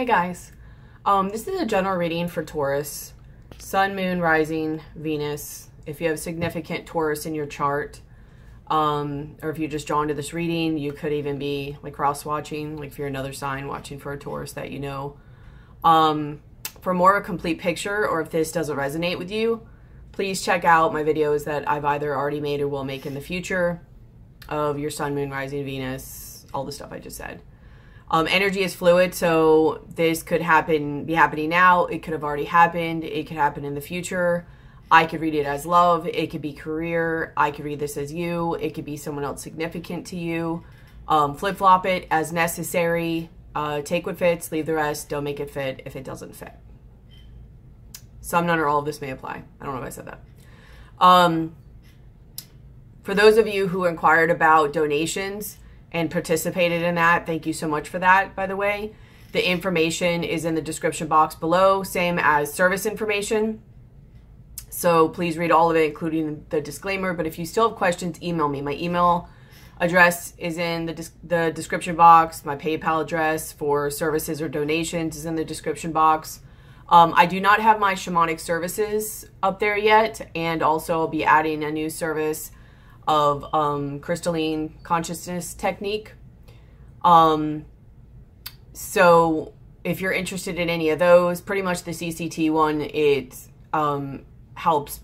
Hey guys, this is a general reading for Taurus, Sun, Moon, Rising, Venus. If you have significant Taurus in your chart, or if you're just drawn to this reading, you could even be like cross watching, like if you're another sign watching for a Taurus that you know. For more of a complete picture, or if this doesn't resonate with you, please check out my videos that I've either already made or will make in the future of your Sun, Moon, Rising, Venus, all the stuff I just said. Energy is fluid, so this could be happening now. It could have already happened. It could happen in the future. I could read it as love. It could be career. I could read this as you. It could be someone else significant to you. Flip-flop it as necessary. Take what fits, leave the rest. Don't make it fit if it doesn't fit. Some, none, or all of this may apply. I don't know if I said that. For those of you who inquired about donations and participated in that, thank you so much for that, by the way. The information is in the description box below, same as service information. So please read all of it, including the disclaimer. But if you still have questions, email me. My email address is in the description box. My PayPal address for services or donations is in the description box. I do not have my shamanic services up there yet, and also I'll be adding a new service of crystalline consciousness technique. So if you're interested in any of those, pretty much the CCT one, it helps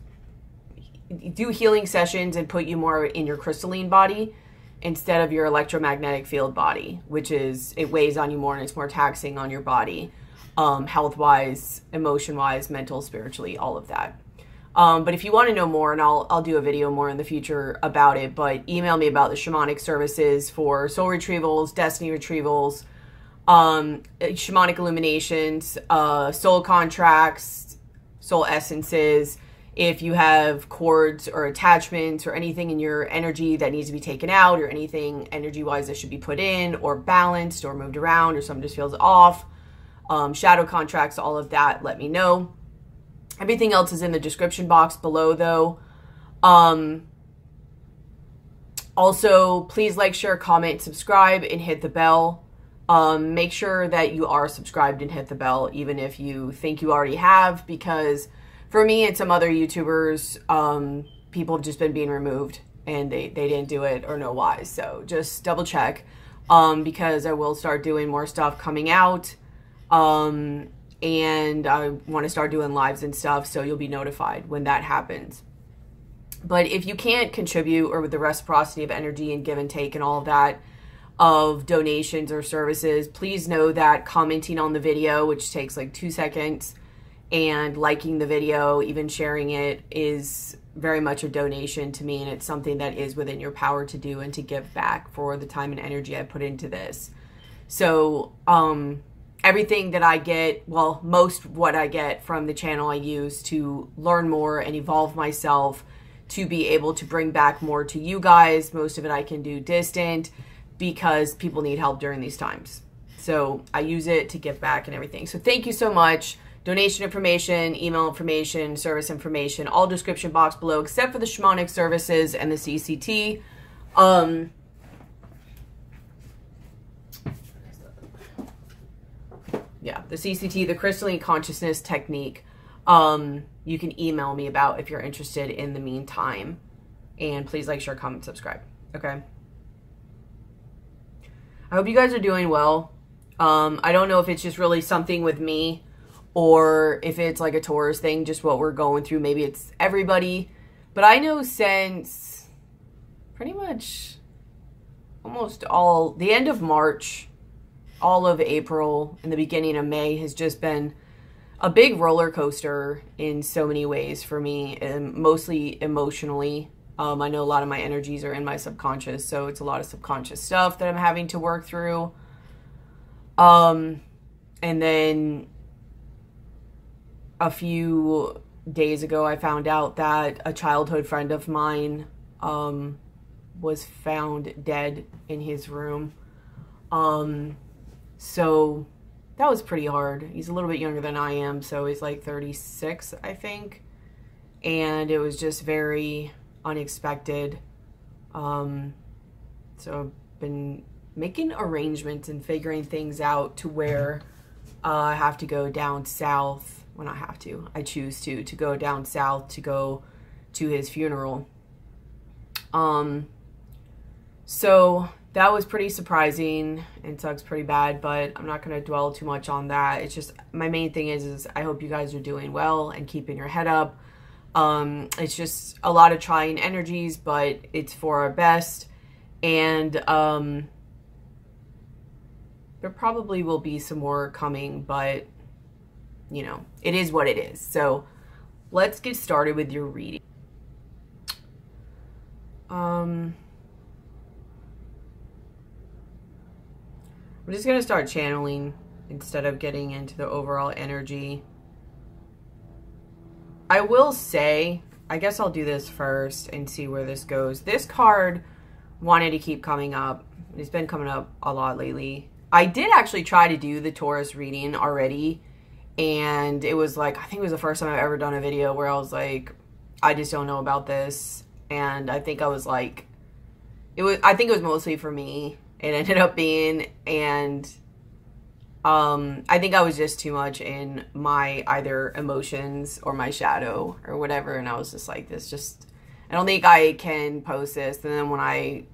do healing sessions and put you more in your crystalline body instead of your electromagnetic field body, which is, it weighs on you more and it's more taxing on your body. Health-wise, emotion-wise, mental, spiritually, all of that. But if you want to know more, and I'll do a video more in the future about it, but email me about the shamanic services for soul retrievals, destiny retrievals, shamanic illuminations, soul contracts, soul essences. If you have cords or attachments or anything in your energy that needs to be taken out, or anything energy-wise that should be put in or balanced or moved around, or something just feels off, shadow contracts, all of that, let me know. Everything else is in the description box below, though. Also, please like, share, comment, subscribe, and hit the bell. Make sure that you are subscribed and hit the bell, even if you think you already have, because for me and some other YouTubers, people have just been being removed, and they didn't do it or know why. So just double check, because I will start doing more stuff coming out. And I want to start doing lives and stuff, so you'll be notified when that happens. But if you can't contribute, or with the reciprocity of energy and give and take and all of that, of donations or services, please know that commenting on the video, which takes like 2 seconds, and liking the video, even sharing it, is very much a donation to me, and it's something that is within your power to do and to give back for the time and energy I put into this. So, everything that I get, well, most what I get from the channel I use to learn more and evolve myself to be able to bring back more to you guys. Most of it I can do distant because people need help during these times. So I use it to give back and everything. So thank you so much. Donation information, email information, service information, all description box below, except for the shamanic services and the CCT. Yeah, the CCT, the crystalline consciousness technique, you can email me about if you're interested in the meantime. And please like, share, comment, subscribe. Okay. I hope you guys are doing well. I don't know if it's just really something with me or if it's like a Taurus thing, just what we're going through. Maybe it's everybody. But I know since pretty much almost all, the end of March, all of April and the beginning of May has just been a big roller coaster in so many ways for me, and mostly emotionally. I know a lot of my energies are in my subconscious, so it's a lot of subconscious stuff that I'm having to work through. And then a few days ago, I found out that a childhood friend of mine was found dead in his room. So that was pretty hard. He's a little bit younger than I am, so he's like 36, I think. And it was just very unexpected. So I've been making arrangements and figuring things out to where I have to go down south. Well, not have to. I choose to go down south to go to his funeral. So that was pretty surprising and sucks pretty bad, but I'm not going to dwell too much on that. It's just my main thing is I hope you guys are doing well and keeping your head up. It's just a lot of trying energies, but it's for our best. And there probably will be some more coming, but you know, it is what it is. So let's get started with your reading. I'm just going to start channeling instead of getting into the overall energy. I will say, I guess I'll do this first and see where this goes. This card wanted to keep coming up. It's been coming up a lot lately. I did actually try to do the Taurus reading already, and it was like, I think it was the first time I've ever done a video where I was like, I just don't know about this. And I think I was like, I think it was mostly for me. It ended up being, and I think I was just too much in my either emotions or my shadow or whatever, and I was just like, this just, I don't think I can post this. And then when I,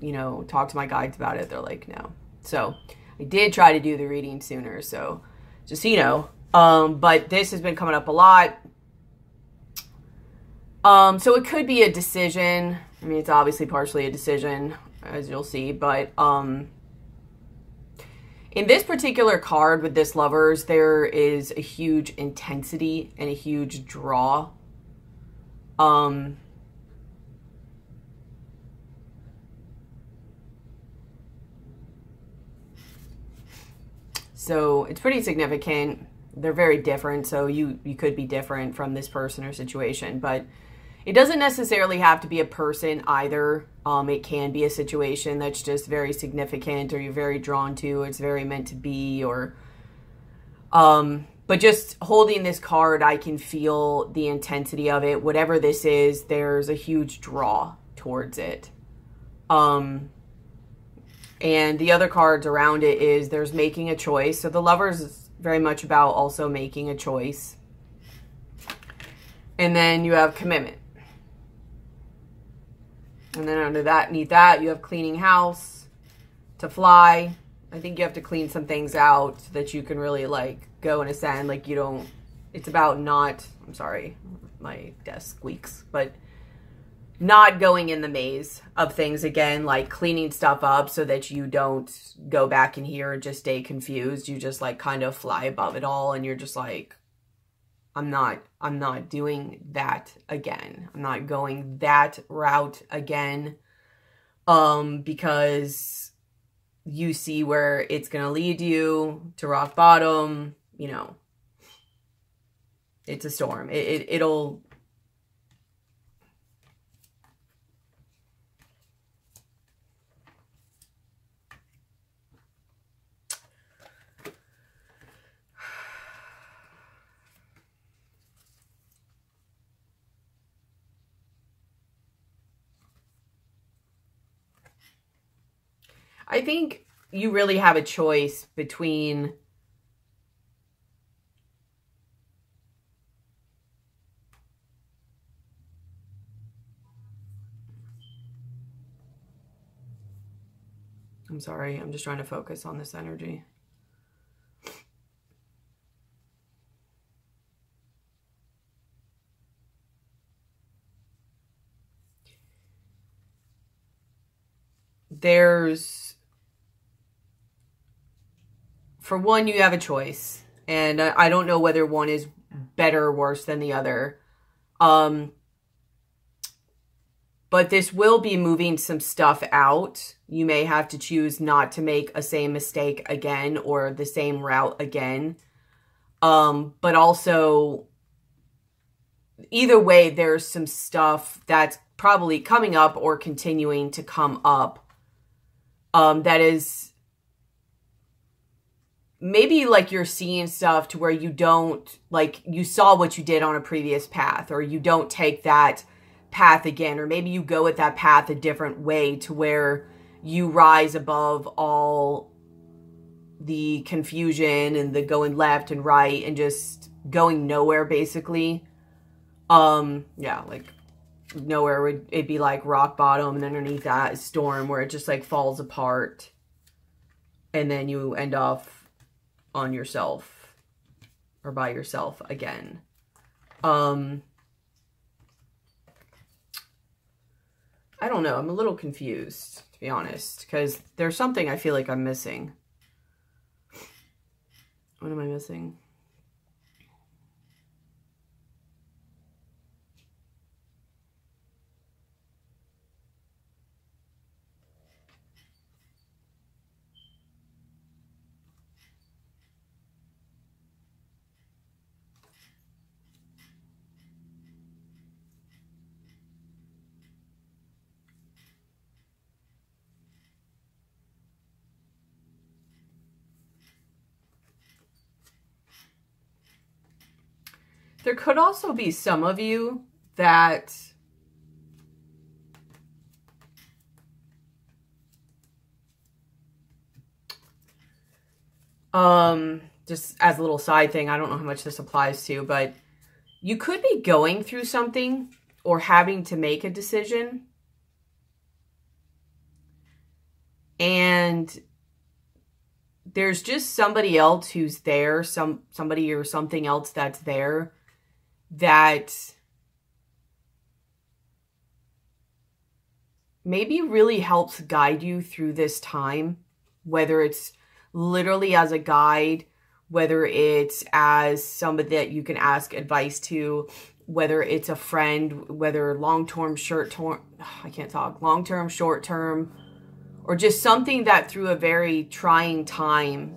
you know, talk to my guides about it, they're like, no. So I did try to do the reading sooner, so just so you know. But this has been coming up a lot. So it could be a decision. I mean, it's obviously partially a decision, as you'll see, but in this particular card with this Lovers, there is a huge intensity and a huge draw. So it's pretty significant. They're very different, so you could be different from this person or situation, but it doesn't necessarily have to be a person either. It can be a situation that's just very significant, or you're very drawn to, it's very meant to be, or, but just holding this card, I can feel the intensity of it. Whatever this is, there's a huge draw towards it. And the other cards around it is there's making a choice. So the Lovers is very much about also making a choice. And then you have commitment. And then under that, need that, you have cleaning house, to fly. I think you have to clean some things out so that you can really, like, go and ascend. Like, you don't, it's about not, I'm sorry, my desk squeaks, but not going in the maze of things again, like cleaning stuff up so that you don't go back in here and just stay confused. You just, like, kind of fly above it all, and you're just like, I'm not doing that again. I'm not going that route again, because you see where it's going to lead you to rock bottom. You know, it's a storm. It'll. I think you really have a choice between I'm sorry, I'm just trying to focus on this energy. For one, you have a choice, and I don't know whether one is better or worse than the other. But this will be moving some stuff out. You may have to choose not to make a same mistake again or the same route again. But also, either way, there's some stuff that's probably coming up or continuing to come up that is... Maybe like you're seeing stuff to where you don't, like you saw what you did on a previous path, or you don't take that path again, or maybe you go at that path a different way to where you rise above all the confusion and the going left and right and just going nowhere, basically. Yeah, like nowhere would it be like rock bottom, and underneath that is storm, where it just like falls apart and then you end up on yourself or by yourself again. I don't know. I'm a little confused, to be honest, because there's something I feel like I'm missing. What am I missing? There could also be some of you that just as a little side thing, I don't know how much this applies to, but you could be going through something or having to make a decision, and there's just somebody else who's there, somebody or something else that's there, that maybe really helps guide you through this time, whether it's literally as a guide, whether it's as somebody that you can ask advice to, whether it's a friend, whether long-term, short-term, I can't talk, long-term, short-term, or just something that through a very trying time,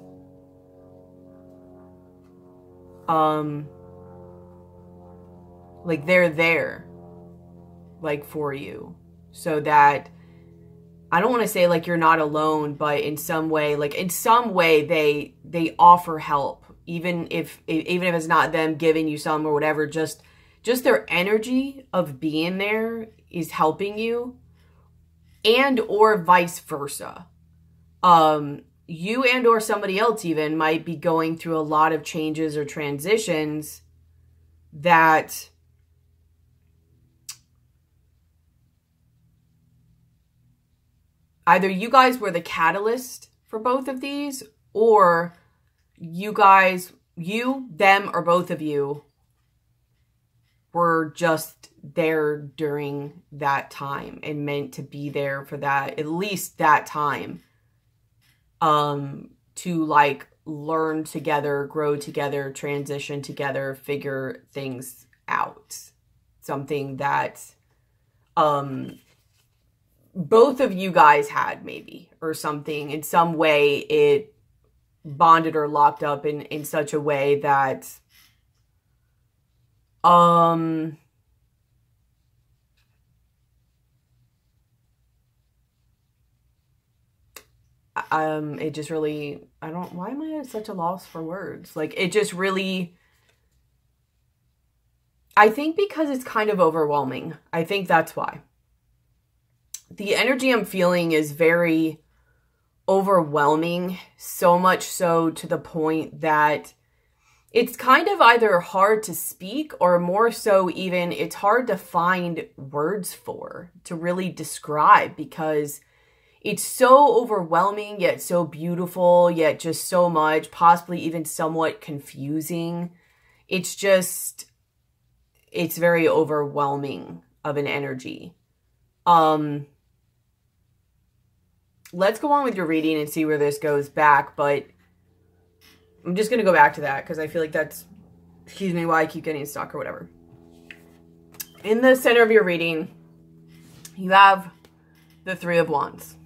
like they're there, like for you, so that I don't want to say like you're not alone, but in some way, like in some way they offer help, even if it's not them giving you some or whatever, just their energy of being there is helping you, and or vice versa. You and or somebody else even might be going through a lot of changes or transitions that either you guys were the catalyst for both of these, or you guys, you, them, or both of you were just there during that time and meant to be there for that, at least that time, to like learn together, grow together, transition together, figure things out. Something that both of you guys had, maybe, or something. In some way it bonded or locked up in such a way that it just really, I don't, why am I at such a loss for words? Like, it just really, I think because it's kind of overwhelming. I think that's why. The energy I'm feeling is very overwhelming, so much so to the point that it's kind of either hard to speak, or more so even it's hard to find words for, to really describe, because it's so overwhelming, yet so beautiful, yet just so much, possibly even somewhat confusing. It's just, it's very overwhelming of an energy. Let's go on with your reading and see where this goes back, but I'm just going to go back to that because I feel like that's, excuse me, why I keep getting stuck or whatever. In the center of your reading, you have the Three of Wands.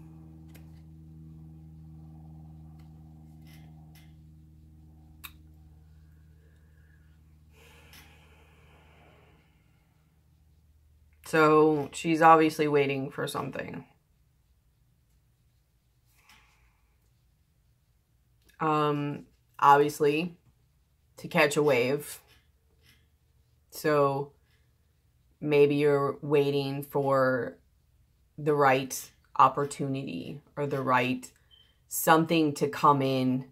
So she's obviously waiting for something. Obviously to catch a wave. So maybe you're waiting for the right opportunity or the right something to come in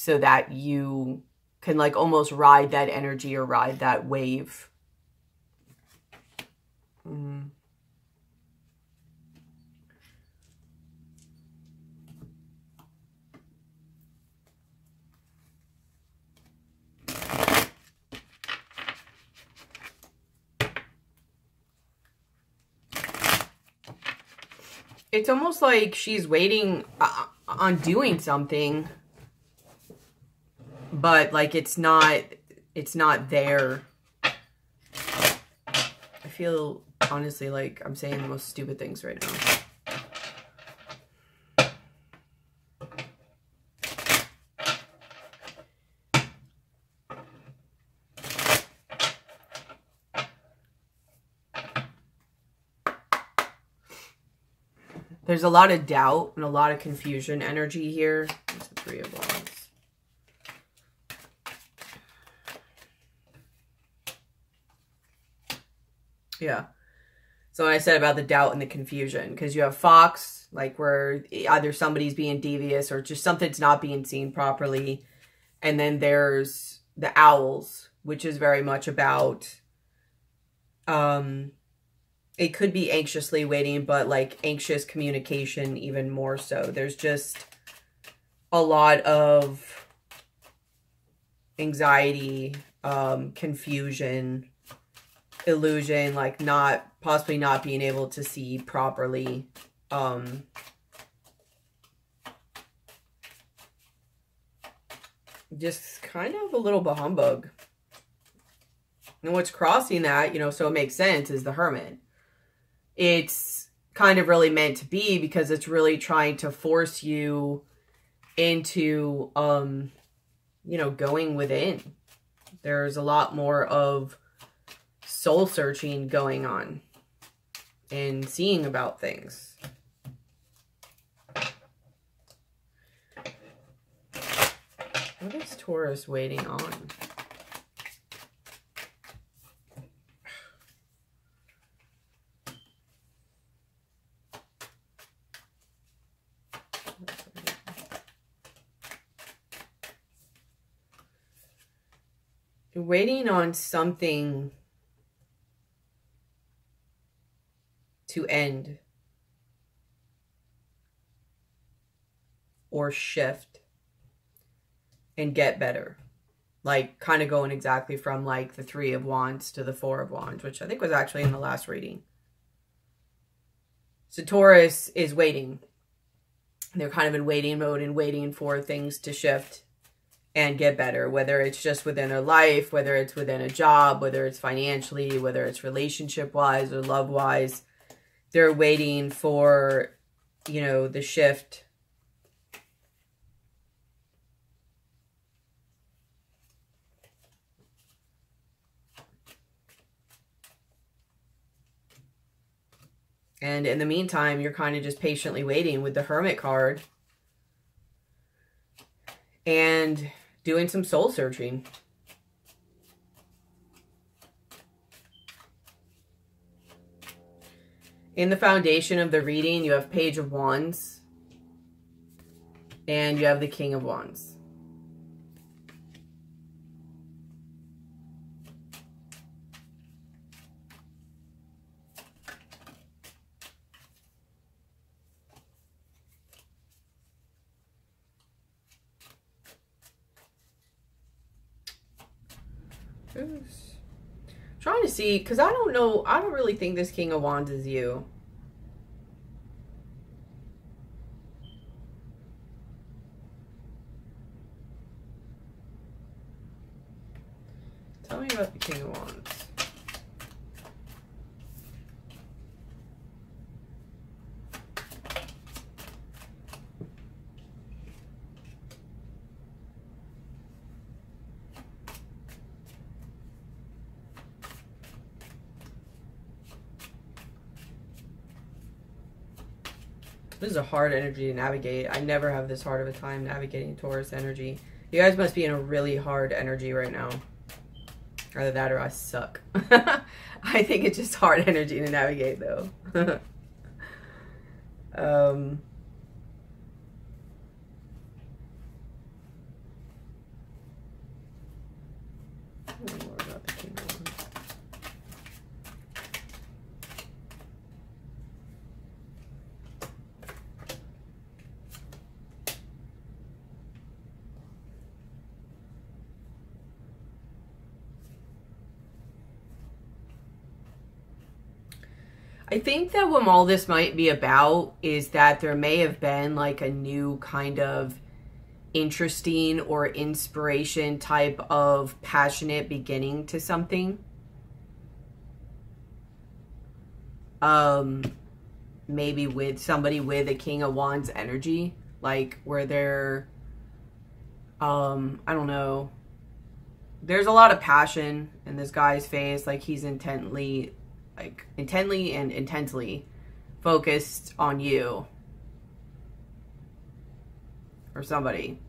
so that you can like almost ride that energy or ride that wave. It's almost like she's waiting on doing something, but like it's not there. I feel honestly like I'm saying the most stupid things right now. There's a lot of doubt and a lot of confusion energy here. It's the Three of Wands. Yeah. So when I said about the doubt and the confusion, because you have Fox, like where either somebody's being devious or just something's not being seen properly. And then there's the Owls, which is very much about... it could be anxiously waiting, but like anxious communication even more so. There's just a lot of anxiety, confusion, illusion, like possibly not being able to see properly. Just kind of a little humbug. And what's crossing that, you know, so it makes sense, is the Hermit. It's kind of really meant to be because it's really trying to force you into, you know, going within. There's a lot more of soul searching going on and seeing about things. What is Taurus waiting on? Waiting on something to end or shift and get better. Like kind of going exactly from like the Three of Wands to the Four of Wands, which I think was actually in the last reading. So Taurus is waiting. They're kind of in waiting mode and waiting for things to shift and get better, whether it's just within their life, whether it's within a job, whether it's financially, whether it's relationship-wise or love-wise. They're waiting for, you know, the shift. And in the meantime, you're kind of just patiently waiting with the Hermit card and doing some soul searching. In the foundation of the reading, you have Page of Wands and you have the King of Wands. Trying to see, because I don't know, I don't really think this King of Wands is you. Tell me about the King of Wands. This is a hard energy to navigate. I never have this hard of a time navigating Taurus energy. You guys must be in a really hard energy right now. Either that or I suck. I think it's just hard energy to navigate though. know more about the King of Wands. I think that what all this might be about is that there may have been like a new kind of interesting or inspiration type of passionate beginning to something. Maybe with somebody with a King of Wands energy, like where they're, I don't know. There's a lot of passion in this guy's face. Like he's intently and intensely focused on you or somebody,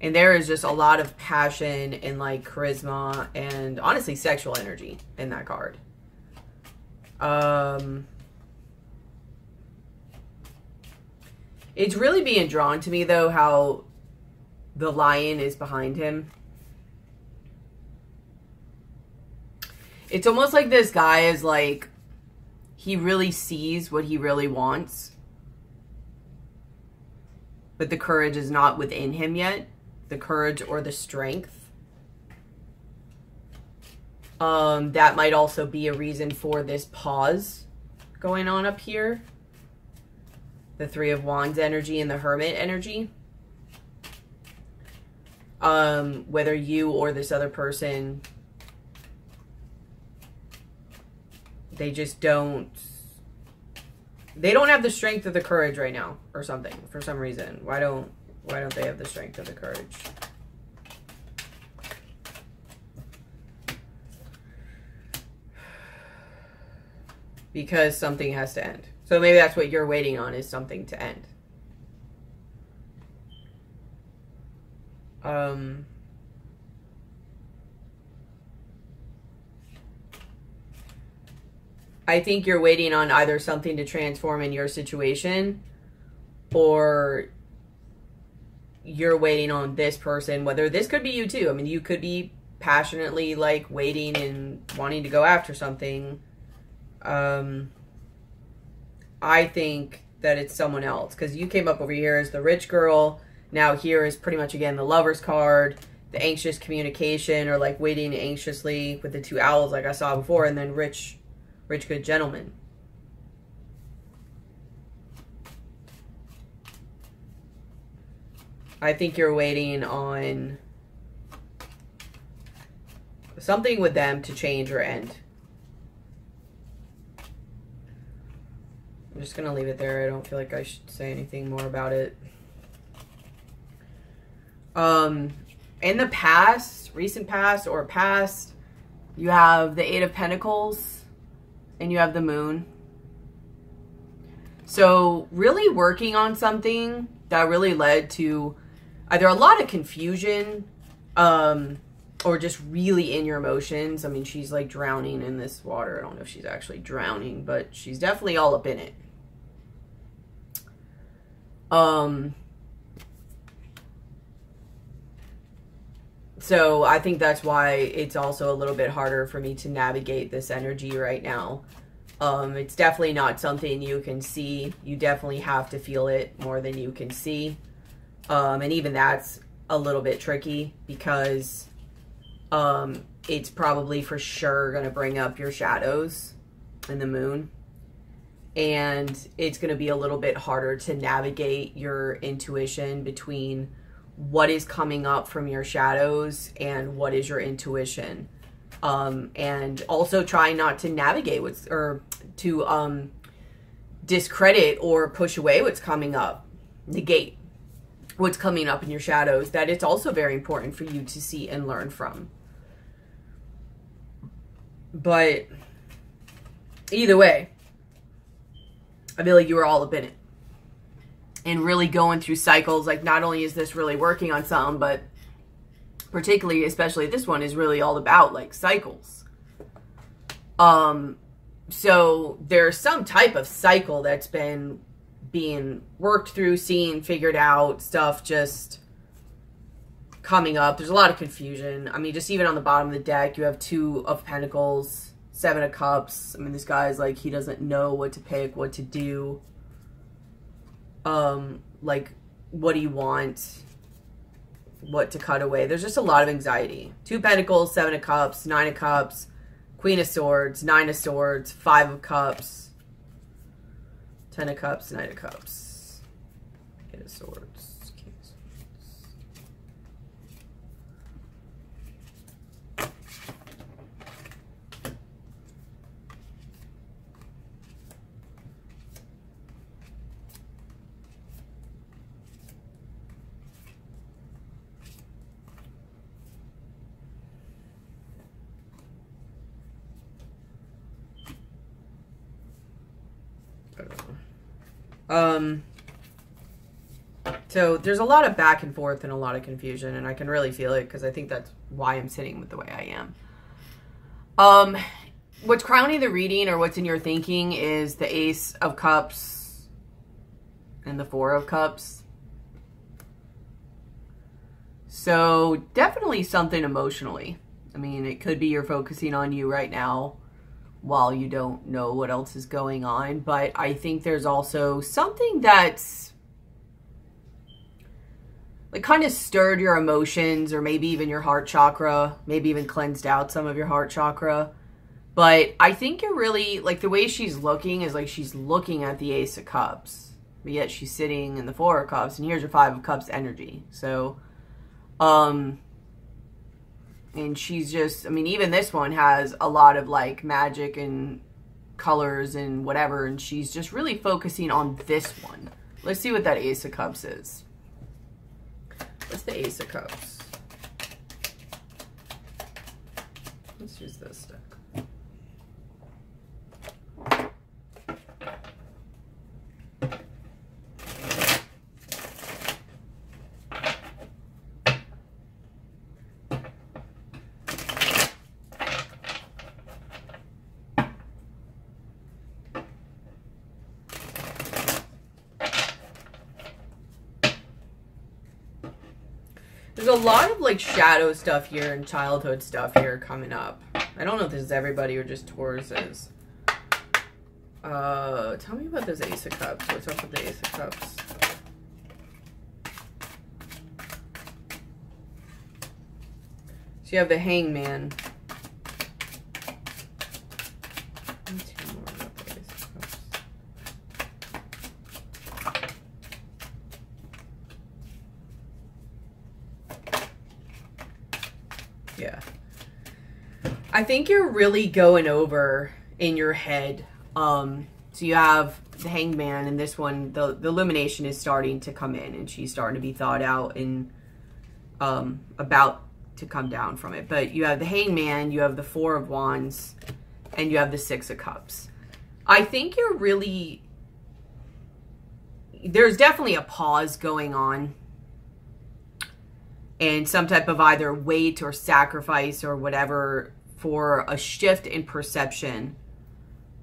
and there is just a lot of passion and like charisma and honestly sexual energy in that card. It's really being drawn to me though how the lion is behind him. It's almost like this guy is like, he really sees what he really wants, but the courage is not within him yet. The courage or the strength. That might also be a reason for this pause going on up here. The Three of Wands energy and the Hermit energy. Whether you or this other person, they just don't, they don't have the strength or the courage right now or something for some reason. Why don't they have the strength or the courage? Because something has to end. So maybe that's what you're waiting on, is something to end. I think you're waiting on either something to transform in your situation, or you're waiting on this person, whether this could be you too. I mean, you could be passionately like waiting and wanting to go after something. I think that it's someone else, because you came up over here as the rich girl. Now here is pretty much again the lover's card. The anxious communication, or like waiting anxiously with the two owls like I saw before, and then rich good gentleman. I think you're waiting on something with them to change or end. I'm just going to leave it there. I don't feel like I should say anything more about it. In the past, recent past or past, you have the Eight of Pentacles. And you have the Moon. So really working on something that really led to either a lot of confusion or just really in your emotions. I mean, she's like drowning in this water. I don't know if she's actually drowning, but she's definitely all up in it. So I think that's why it's also a little bit harder for me to navigate this energy right now. It's definitely not something you can see. You definitely have to feel it more than you can see. And even that's a little bit tricky, because it's probably for sure going to bring up your shadows and the Moon. And it's going to be a little bit harder to navigate your intuition between what is coming up from your shadows and what is your intuition. And also try not to navigate what's, or to discredit or push away what's coming up, negate what's coming up in your shadows. That it's also very important for you to see and learn from. But either way, I feel like you were all up in it. And really going through cycles, like not only is this really working on something, but particularly, especially this one, is really all about like cycles. So there's some type of cycle that's been being worked through, seen, figured out, stuff just coming up. There's a lot of confusion. I mean, just even on the bottom of the deck, you have 2 of Pentacles, 7 of Cups. I mean, this guy's like, he doesn't know what to pick, what to do. Like, what do you want? What to cut away? There's just a lot of anxiety. 2 Pentacles, 7 of Cups, 9 of Cups, Queen of Swords, 9 of Swords, 5 of Cups, 10 of Cups, 9 of Cups, 8 of Swords, King of Swords. So there's a lot of back and forth and a lot of confusion, and I can really feel it because I think that's why I'm sitting with the way I am. What's crowning the reading, or what's in your thinking, is the Ace of Cups and the 4 of Cups. So definitely something emotionally. I mean, it could be you're focusing on you right now while you don't know what else is going on. But I think there's also something that's like kind of stirred your emotions, or maybe even your heart chakra, maybe even cleansed out some of your heart chakra. But I think you're really, like, the way she's looking is like she's looking at the Ace of Cups, but yet she's sitting in the 4 of Cups, and here's your 5 of Cups energy. So, and she's just, I mean, even this one has a lot of like magic and colors and whatever. And she's just really focusing on this one. Let's see what that Ace of Cups is. What's the Ace of Cups? Let's use this deck. There's a lot of like shadow stuff here and childhood stuff here coming up. I don't know if this is everybody or just Tauruses. Tell me about this Ace of Cups. What's up with the Ace of Cups? So you have the Hangman. I think you're really going over in your head. So you have the Hangman, and this one, the illumination is starting to come in, and she's starting to be thought out and about to come down from it. But you have the Hangman, you have the 4 of Wands, and you have the 6 of Cups. I think you're really, there's definitely a pause going on, and some type of either weight or sacrifice or whatever, for a shift in perception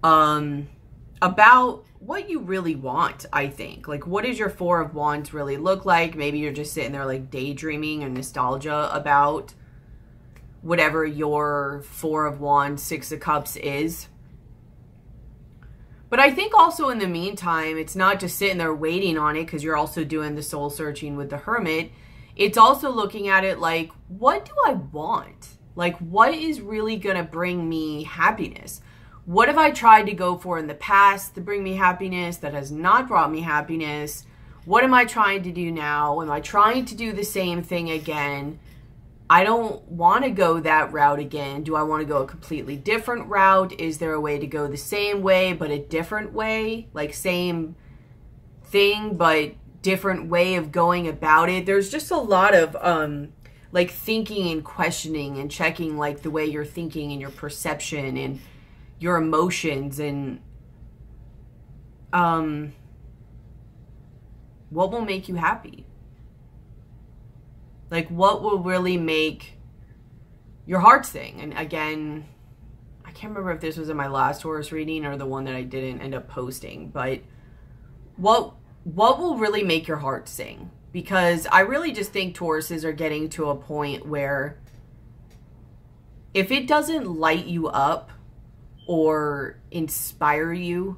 about what you really want, I think. Like, what does your 4 of Wands really look like? Maybe you're just sitting there like daydreaming and nostalgia about whatever your 4 of Wands, 6 of Cups is. But I think also in the meantime, it's not just sitting there waiting on it, because you're also doing the soul searching with the Hermit. It's also looking at it like, what do I want? Like, what is really going to bring me happiness? What have I tried to go for in the past to bring me happiness that has not brought me happiness? What am I trying to do now? Am I trying to do the same thing again? I don't want to go that route again. Do I want to go a completely different route? Is there a way to go the same way but a different way? Like, same thing but different way of going about it. There's just a lot of like thinking and questioning and checking like the way you're thinking and your perception and your emotions and what will make you happy? Like, what will really make your heart sing? And again, I can't remember if this was in my last Taurus reading or the one that I didn't end up posting, but what will really make your heart sing? because I really just think Tauruses are getting to a point where if it doesn't light you up or inspire you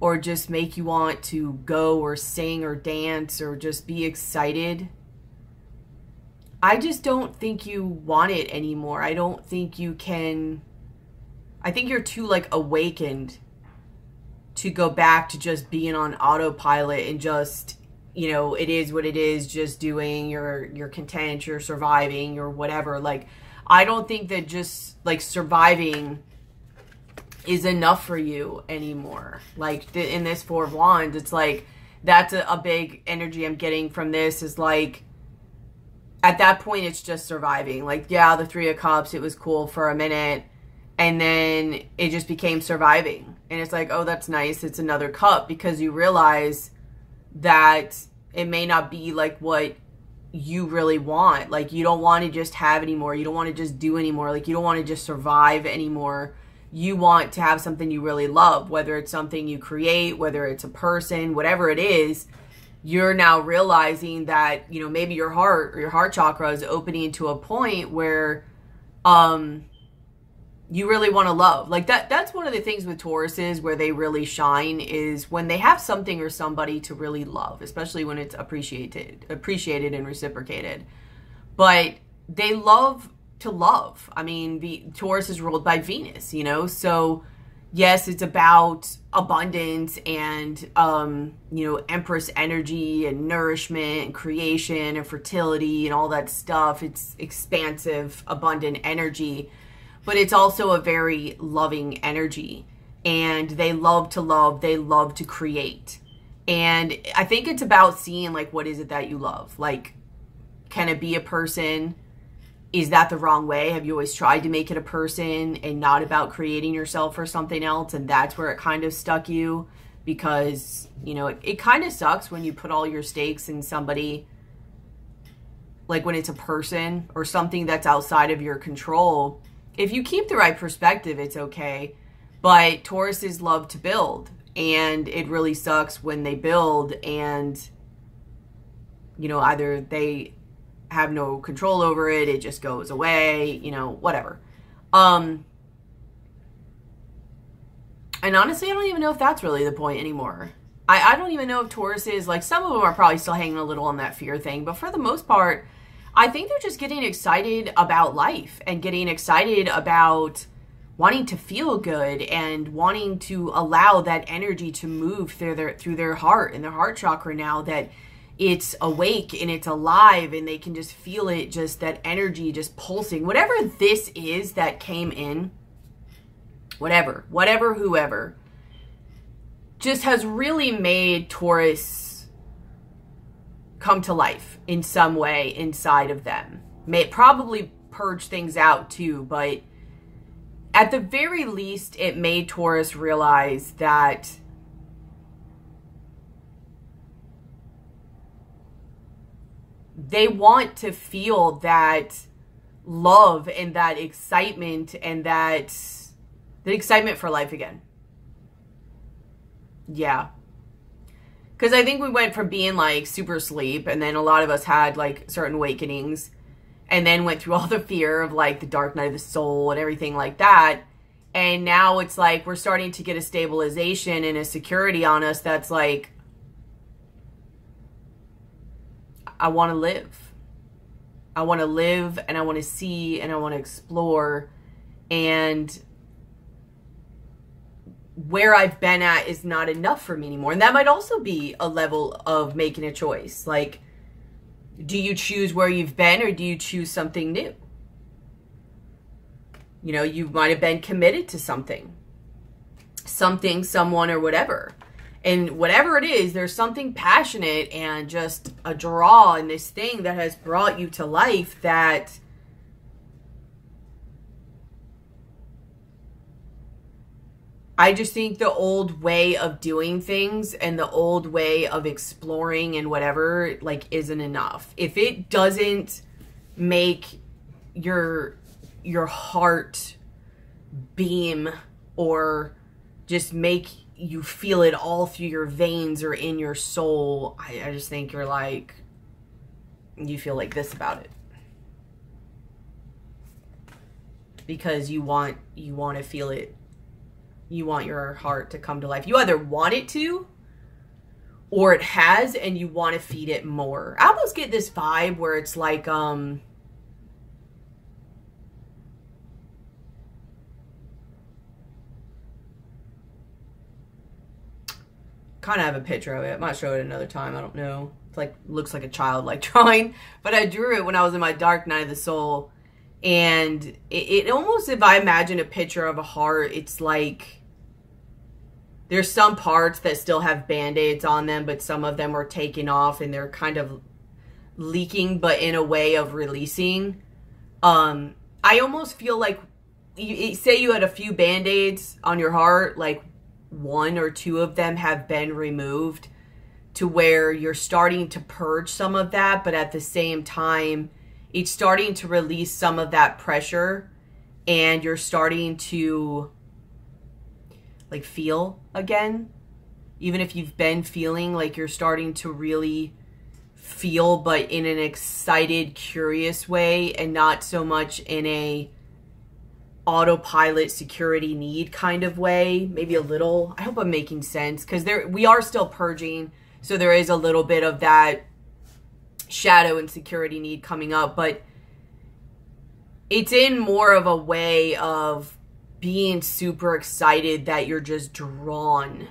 or just make you want to go or sing or dance or just be excited, I just don't think you want it anymore. I don't think you can. I think you're too like awakened to go back to just being on autopilot and just, you know, it is what it is, just doing, you're content, you're surviving, or whatever. Like, I don't think that just like surviving is enough for you anymore. Like in this Four of Wands, it's like, that's a big energy I'm getting from this is like, at that point, it's just surviving. Like, yeah, the Three of Cups, it was cool for a minute. And then it just became surviving. And it's like, oh, that's nice. It's another cup, because you realize that it may not be like what you really want. Like, you don't want to just have anymore. You don't want to just do anymore. Like, you don't want to just survive anymore. You want to have something you really love, whether it's something you create, whether it's a person, whatever it is. You're now realizing that, you know, maybe your heart or your heart chakra is opening to a point where you really want to love. Like that's one of the things with Tauruses where they really shine is when they have something or somebody to really love, especially when it's appreciated and reciprocated. But they love to love. I mean, the Taurus is ruled by Venus, you know, so yes, it's about abundance and, you know, Empress energy and nourishment and creation and fertility and all that stuff. It's expansive, abundant energy, but it's also a very loving energy, and they love to love. They love to create. And I think it's about seeing like, what is it that you love? Like, can it be a person? Is that the wrong way? Have you always tried to make it a person and not about creating yourself or something else? And that's where it kind of stuck you, because, you know, it kind of sucks when you put all your stakes in somebody, like when it's a person or something that's outside of your control. If you keep the right perspective, it's okay. But Tauruses love to build, and it really sucks when they build and, you know, either they have no control over it, it just goes away, you know, whatever. And honestly, I don't even know if that's really the point anymore. I don't even know if Tauruses, like some of them are probably still hanging a little on that fear thing, but for the most part, I think they're just getting excited about life and getting excited about wanting to feel good and wanting to allow that energy to move through their heart and their heart chakra now that it's awake and it's alive, and they can just feel it, just that energy just pulsing. Whatever this is that came in, whatever, whoever, just has really made Taurus come to life in some way inside of them. May it probably purge things out too, but at the very least, it made Taurus realize that they want to feel that love and that excitement and that the excitement for life again. Yeah. Because I think we went from being like super asleep, and then a lot of us had like certain awakenings, and then went through all the fear of like the dark night of the soul and everything like that. And now it's like we're starting to get a stabilization and a security on us that's like, I want to live. I want to live, and I want to see, and I want to explore. And where I've been at is not enough for me anymore. And that might also be a level of making a choice. Like, do you choose where you've been, or do you choose something new? You know, you might have been committed to something, someone, or whatever. And whatever it is, there's something passionate and just a draw in this thing that has brought you to life that I just think the old way of doing things and the old way of exploring and whatever, like, isn't enough. If it doesn't make your heart beam or just make you feel it all through your veins or in your soul, I just think you're like, you feel like this about it. Because you want to feel it. You want your heart to come to life. You either want it to, or it has, and you want to feed it more. I almost get this vibe where it's like, kind of have a picture of it. I might show it another time. I don't know. It's like, looks like a childlike drawing, but I drew it when I was in my dark night of the soul. And it almost, if I imagine a picture of a heart, it's like there's some parts that still have band-aids on them, but some of them are taken off and they're kind of leaking, but in a way of releasing. I almost feel like, say you had a few band-aids on your heart, like one or two of them have been removed, to where you're starting to purge some of that, but at the same time, it's starting to release some of that pressure, and you're starting to like feel again. Even if you've been feeling, like you're starting to really feel, but in an excited, curious way, and not so much in a autopilot security need kind of way. Maybe a little, I hope I'm making sense, because we are still purging. So there is a little bit of that shadow and security need coming up, but it's in more of a way of being super excited that you're just drawn,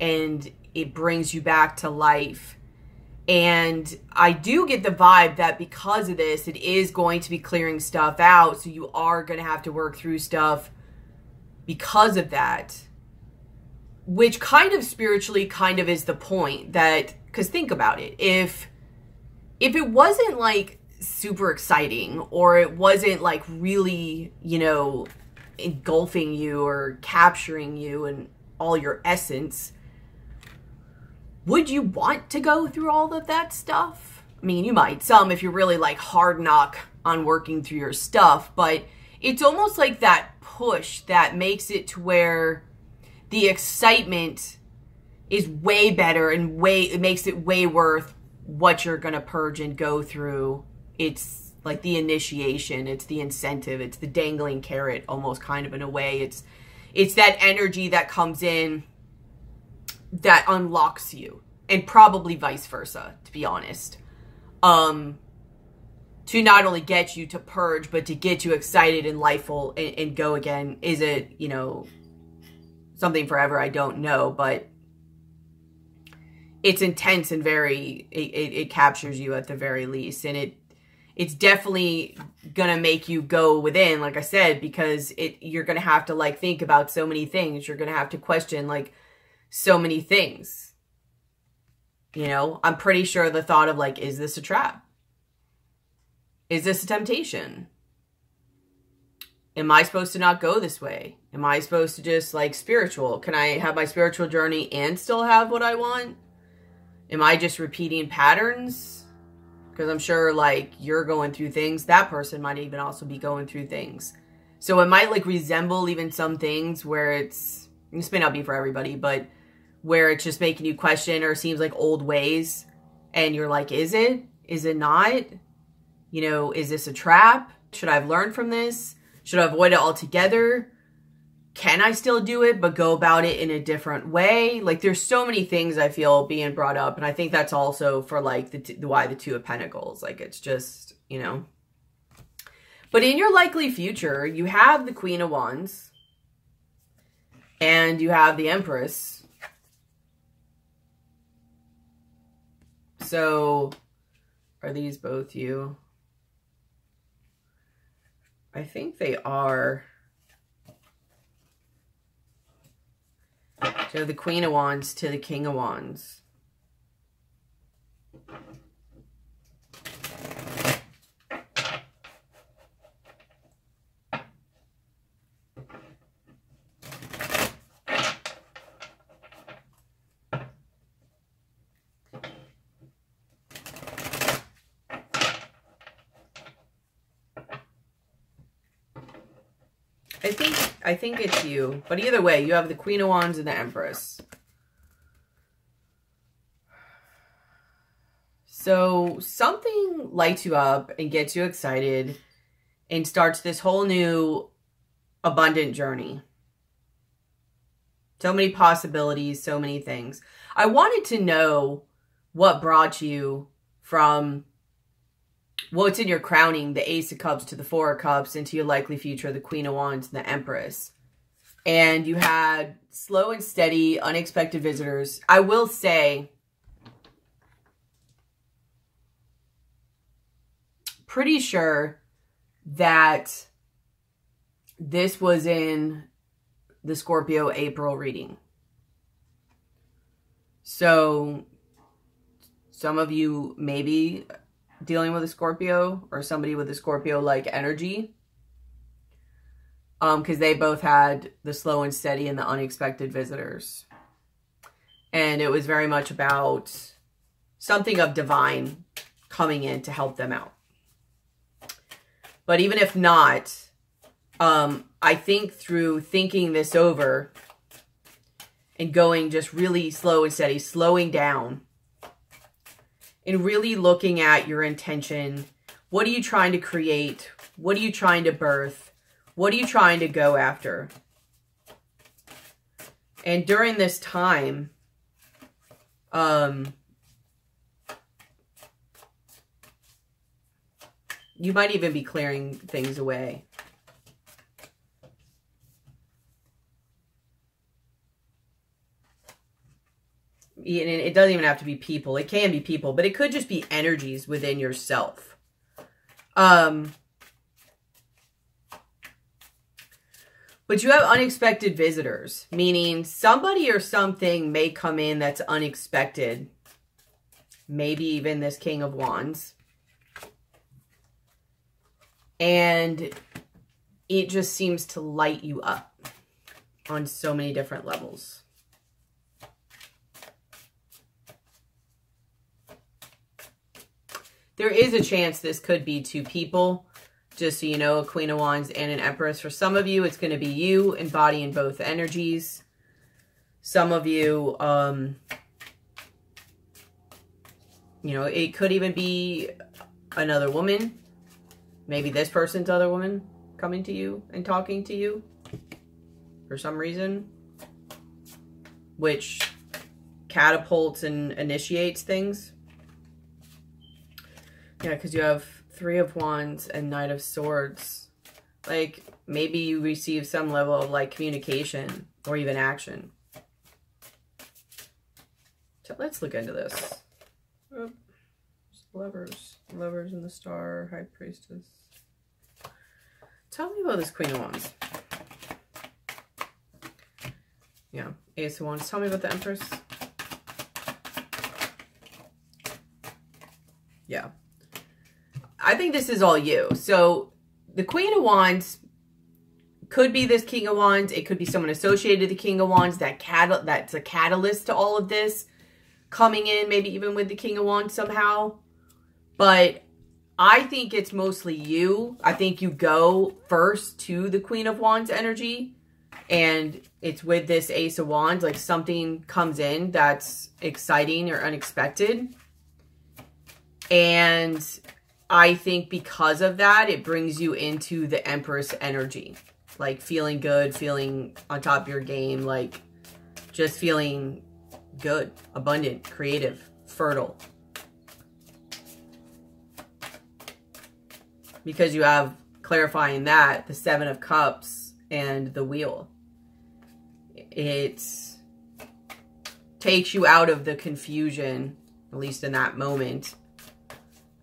and it brings you back to life. And I do get the vibe that because of this, it is going to be clearing stuff out. So you are going to have to work through stuff because of that, which kind of spiritually kind of is the point. That, because think about it, if it wasn't like super exciting, or it wasn't like really, you know, engulfing you or capturing you and all your essence, would you want to go through all of that stuff? I mean, you might, some, if you're really like hard knock on working through your stuff, but it's almost like that push that makes it to where the excitement is way better and it makes it way worth what you're going to purge and go through. It's like the initiation, it's the incentive, it's the dangling carrot almost, kind of, in a way. It's that energy that comes in that unlocks you, and probably vice versa, to be honest, to not only get you to purge, but to get you excited and lifeful and go again. Is it, you know, something forever? I don't know, but it's intense and very, it captures you at the very least. And it's definitely going to make you go within, like I said, because you're going to have to like think about so many things. You're going to have to question like so many things. You know, I'm pretty sure the thought of like, is this a trap? Is this a temptation? Am I supposed to not go this way? Am I supposed to just like spiritual? Can I have my spiritual journey and still have what I want? Am I just repeating patterns? Because I'm sure like you're going through things, that person might even also be going through things. So it might like resemble even some things where it's, this may not be for everybody, but where it's just making you question, or seems like old ways, and you're like, is it? Is it not? You know, is this a trap? Should I have learned from this? Should I avoid it altogether? Can I still do it, but go about it in a different way? Like, there's so many things I feel being brought up. And I think that's also for like why the Two of Pentacles, like it's just, you know, but in your likely future, you have the Queen of Wands and you have the Empress. So are these both you? I think they are. So the Queen of Wands to the King of Wands. I think it's you, but either way, you have the Queen of Wands and the Empress. So something lights you up and gets you excited and starts this whole new abundant journey. So many possibilities, so many things. I wanted to know what brought you from what's in your crowning, the Ace of Cups to the Four of Cups, into your likely future, the Queen of Wands and the Empress. And you had slow and steady, unexpected visitors. I will say, pretty sure that this was in the Scorpio April reading. So some of you may be dealing with a Scorpio or somebody with a Scorpio-like energy. Because they both had the slow and steady and the unexpected visitors. And it was very much about something of divine coming in to help them out. But even if not, I think through thinking this over and going just really slow and steady, slowing down and really looking at your intention. What are you trying to create? What are you trying to birth? What are you trying to go after? And during this time, you might even be clearing things away. It doesn't even have to be people. It can be people, but it could just be energies within yourself. But you have unexpected visitors, meaning somebody or something may come in that's unexpected. Maybe even this King of Wands. And it just seems to light you up on so many different levels. There is a chance this could be two people. Just so you know, a Queen of Wands and an Empress. For some of you, it's going to be you embodying both energies. Some of you, you know, it could even be another woman. Maybe this person's other woman coming to you and talking to you for some reason, which catapults and initiates things. Yeah, because you have Three of Wands and Knight of Swords. Like, maybe you receive some level of, like, communication or even action. So let's look into this. Oh, lovers. Lovers and the Star, High Priestess. Tell me about this Queen of Wands. Yeah, Ace of Wands. Tell me about the Empress. Yeah. I think this is all you. So the Queen of Wands could be this King of Wands. It could be someone associated with the King of Wands. That's a catalyst to all of this coming in, maybe even with the King of Wands somehow. But I think it's mostly you. I think you go first to the Queen of Wands energy. And it's with this Ace of Wands. Like something comes in that's exciting or unexpected. And I think because of that, it brings you into the Empress energy. Like feeling good, feeling on top of your game, like just feeling good, abundant, creative, fertile. Because you have, clarifying that, the Seven of Cups and the Wheel. It takes you out of the confusion, at least in that moment.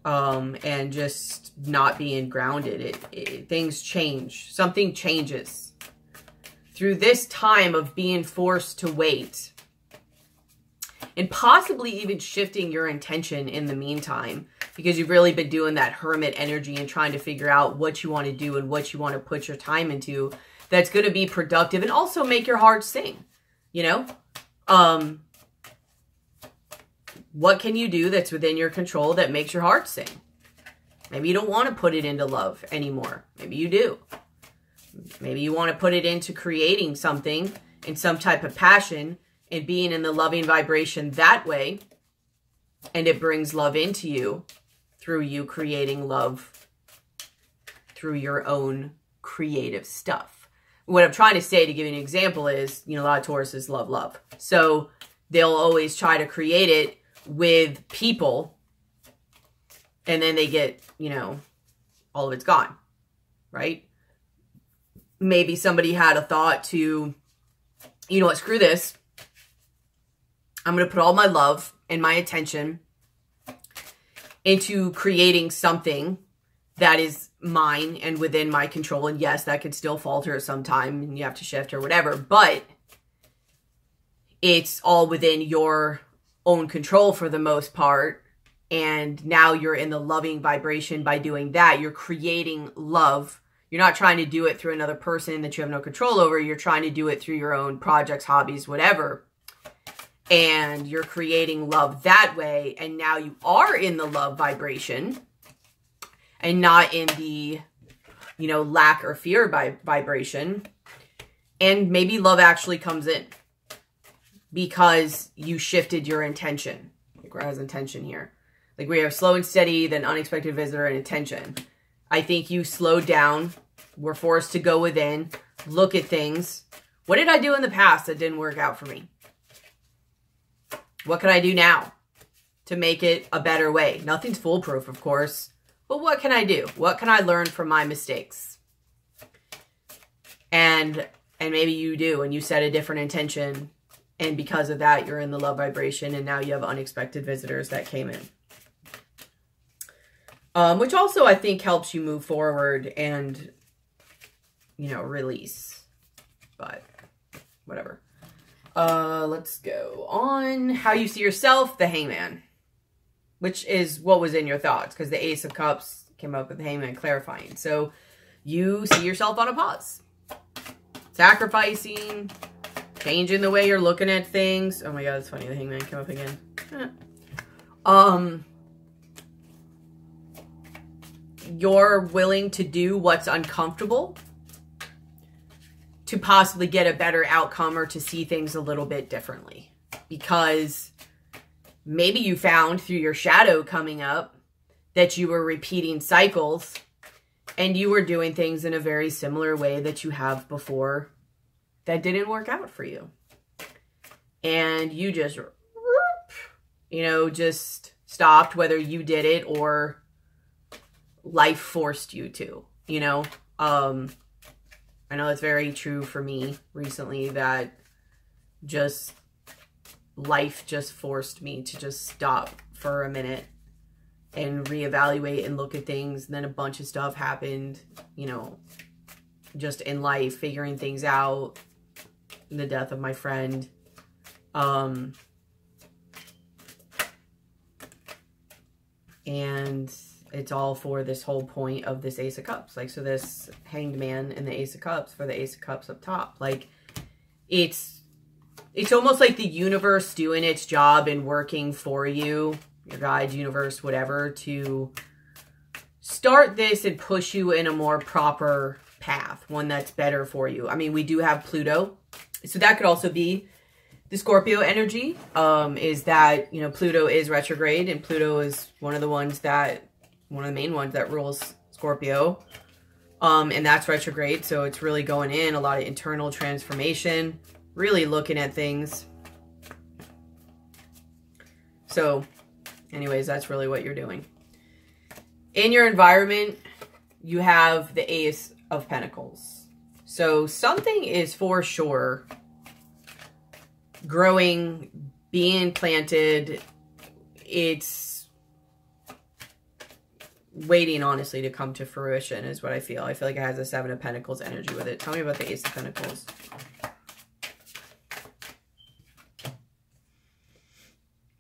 And just not being grounded. Things change. Something changes. Through this time of being forced to wait. And possibly even shifting your intention in the meantime. Because you've really been doing that hermit energy and trying to figure out what you want to do and what you want to put your time into. That's going to be productive and also make your heart sing. You know? What can you do that's within your control that makes your heart sing? Maybe you don't want to put it into love anymore. Maybe you do. Maybe you want to put it into creating something in some type of passion and being in the loving vibration that way. And it brings love into you through you creating love through your own creative stuff. What I'm trying to say, to give you an example, is, you know, a lot of Tauruses love love. So they'll always try to create it with people, and then they get, you know, all of it's gone, right? Maybe somebody had a thought to, you know what, screw this. I'm going to put all my love and my attention into creating something that is mine and within my control. And yes, that could still falter sometime and you have to shift or whatever, but it's all within your own control for the most part. And now you're in the loving vibration by doing that. You're creating love. You're not trying to do it through another person that you have no control over. You're trying to do it through your own projects, hobbies, whatever. And you're creating love that way. And now you are in the love vibration and not in the, you know, lack or fear vibration. And maybe love actually comes in because you shifted your intention. Like, where has intention here? Like, we have slow and steady, then unexpected visitor, and attention. I think you slowed down. We're forced to go within, look at things. What did I do in the past that didn't work out for me? What can I do now to make it a better way? Nothing's foolproof, of course, but what can I do? What can I learn from my mistakes? And maybe you do, and you set a different intention, and because of that, you're in the love vibration, and now you have unexpected visitors that came in. Which also, I think, helps you move forward and, you know, release. But whatever. Let's go on. How you see yourself, the Hangman. Which is what was in your thoughts. Because the Ace of Cups came up with the Hangman clarifying. So, you see yourself on a pause. Sacrificing. Changing the way you're looking at things. Oh my god, it's funny. The Hangman came up again. You're willing to do what's uncomfortable to possibly get a better outcome or to see things a little bit differently. Because maybe you found through your shadow coming up that you were repeating cycles and you were doing things in a very similar way that you have before that didn't work out for you. And you just, you know, just stopped, whether you did it or life forced you to, you know. I know it's very true for me recently that just life just forced me to just stop for a minute and reevaluate and look at things. And then a bunch of stuff happened, you know, just in life, figuring things out, the death of my friend, and it's all for this whole point of this Ace of Cups. Like, so this Hanged Man and the Ace of Cups for the Ace of Cups up top. Like, it's almost like the universe doing its job and working for you, your guide, universe, whatever, to start this and push you in a more proper path, one that's better for you. I mean, we do have Pluto. So that could also be the Scorpio energy, is that, you know, Pluto is retrograde, and Pluto is one of the main ones that rules Scorpio. And that's retrograde. So it's really going in a lot of internal transformation, really looking at things. So anyways, that's really what you're doing. In your environment, you have the Ace of Pentacles. So something is for sure growing, being planted. It's waiting, honestly, to come to fruition is what I feel. I feel like it has a Seven of Pentacles energy with it. Tell me about the Ace of Pentacles.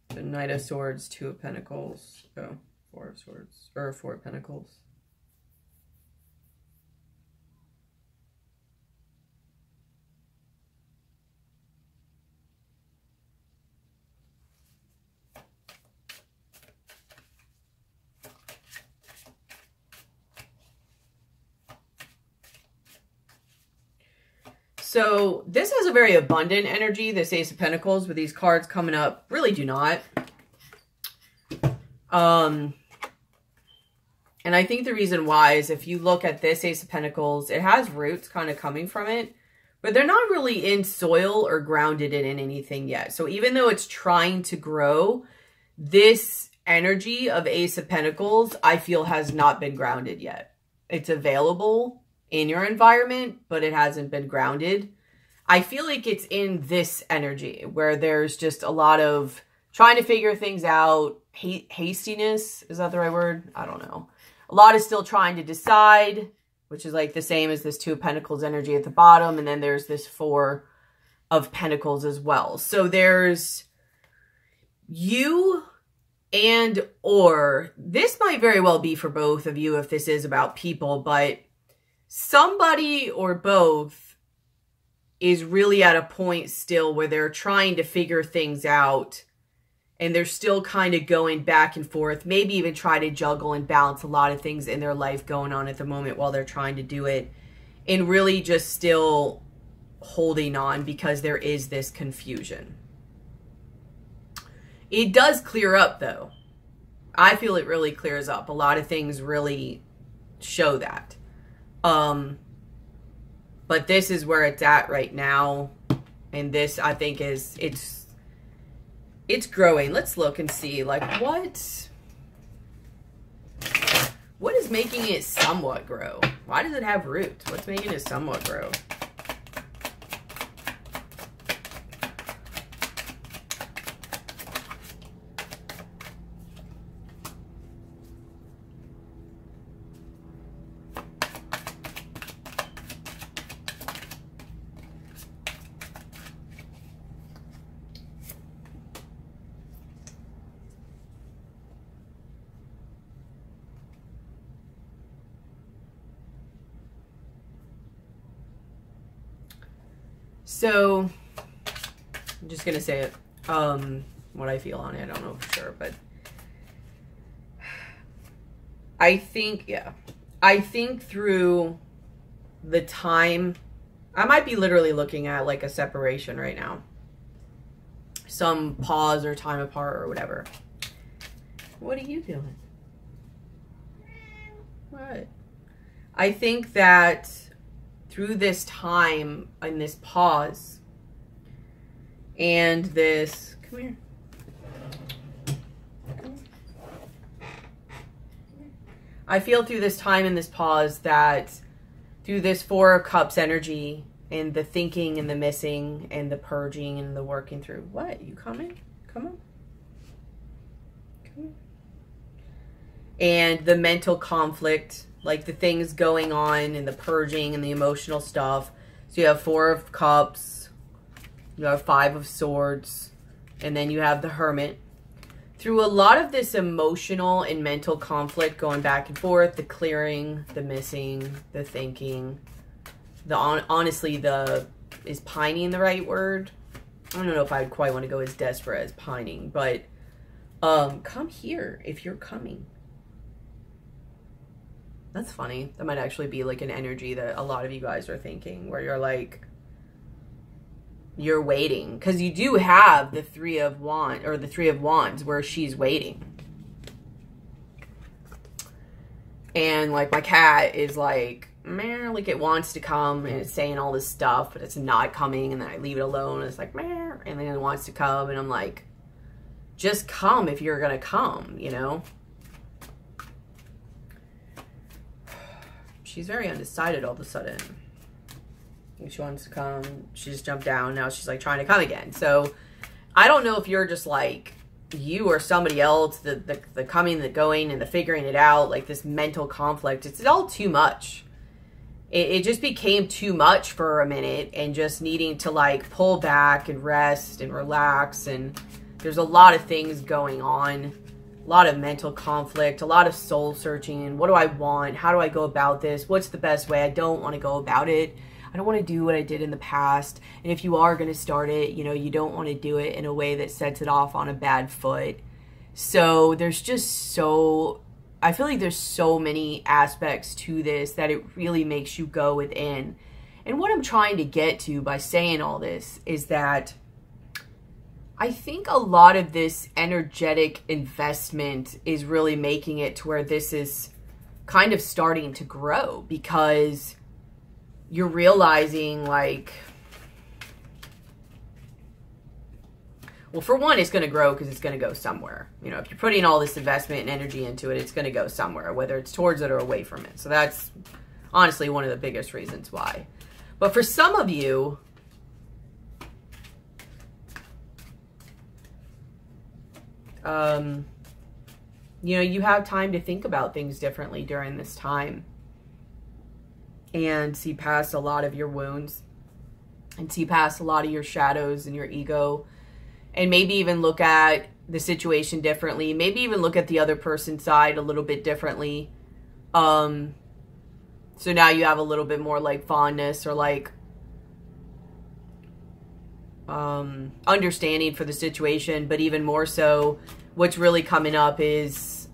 The Knight of Swords, Two of Pentacles. Oh, Four of Swords. Or Four of Pentacles. So this has a very abundant energy, this Ace of Pentacles, but these cards coming up really do not. And I think the reason why is if you look at this Ace of Pentacles, it has roots kind of coming from it, but they're not really in soil or grounded in anything yet. So even though it's trying to grow, this energy of Ace of Pentacles, I feel, has not been grounded yet. It's available in your environment, but it hasn't been grounded. I feel like it's in this energy where there's just a lot of trying to figure things out. Hastiness, is that the right word? I don't know. A lot is still trying to decide, which is like the same as this Two of Pentacles energy at the bottom. And then there's this Four of Pentacles as well. So there's you and or. This might very well be for both of you if this is about people, but somebody or both is really at a point still where they're trying to figure things out. And they're still kind of going back and forth, maybe even try to juggle and balance a lot of things in their life going on at the moment while they're trying to do it, and really just still holding on because there is this confusion. It does clear up though. I feel it really clears up. A lot of things really show that. But this is where it's at right now. And this, I think, is, it's growing. Let's look and see, like, what is making it somewhat grow? Why does it have roots? What's making it somewhat grow? So, I'm just going to say it, what I feel on it, I don't know for sure, but I think, yeah, I think through the time, I might be literally looking at like a separation right now, some pause or time apart or whatever. What are you doing? What? I think that through this time and this pause and this, come here. I feel through this time and this pause that through this Four of Cups energy and the thinking and the missing and the purging and the working through. What? You coming? Come on. Come on. And the mental conflict, like the things going on and the purging and the emotional stuff. So you have Four of Cups, you have Five of Swords, and then you have the Hermit. Through a lot of this emotional and mental conflict going back and forth, the clearing, the missing, the thinking, the honestly, the, is pining the right word? I don't know if I quite want to go as desperate as pining, but come here if you're coming. That's funny. That might actually be like an energy that a lot of you guys are thinking, where you're like, you're waiting. Because you do have the Three of Wands, or the Three of Wands, where she's waiting. And like my cat is like, meh, like it wants to come and it's saying all this stuff, but it's not coming. And then I leave it alone and it's like, meh, and then it wants to come. And I'm like, just come if you're going to come, you know? She's very undecided all of a sudden. She wants to come. She just jumped down. Now she's like trying to come again. So I don't know if you're just like you or somebody else, the coming, the going, and the figuring it out, like this mental conflict. It's all too much. It just became too much for a minute, and just needing to like pull back and rest and relax. And there's a lot of things going on. A lot of mental conflict, a lot of soul searching. What do I want? How do I go about this? What's the best way? I don't want to go about it. I don't want to do what I did in the past. And if you are going to start it, you know, you don't want to do it in a way that sets it off on a bad foot. So there's just so, I feel like there's so many aspects to this that it really makes you go within. And what I'm trying to get to by saying all this is that I think a lot of this energetic investment is really making it to where this is kind of starting to grow, because you're realizing, like, well, for one, it's going to grow because it's going to go somewhere. You know, if you're putting all this investment and energy into it, it's going to go somewhere, whether it's towards it or away from it. So that's honestly one of the biggest reasons why. But for some of you, you know, you have time to think about things differently during this time and see past a lot of your wounds and see past a lot of your shadows and your ego, and maybe even look at the situation differently, maybe even look at the other person's side a little bit differently. So now you have a little bit more like fondness or like understanding for the situation, but even more so, what's really coming up is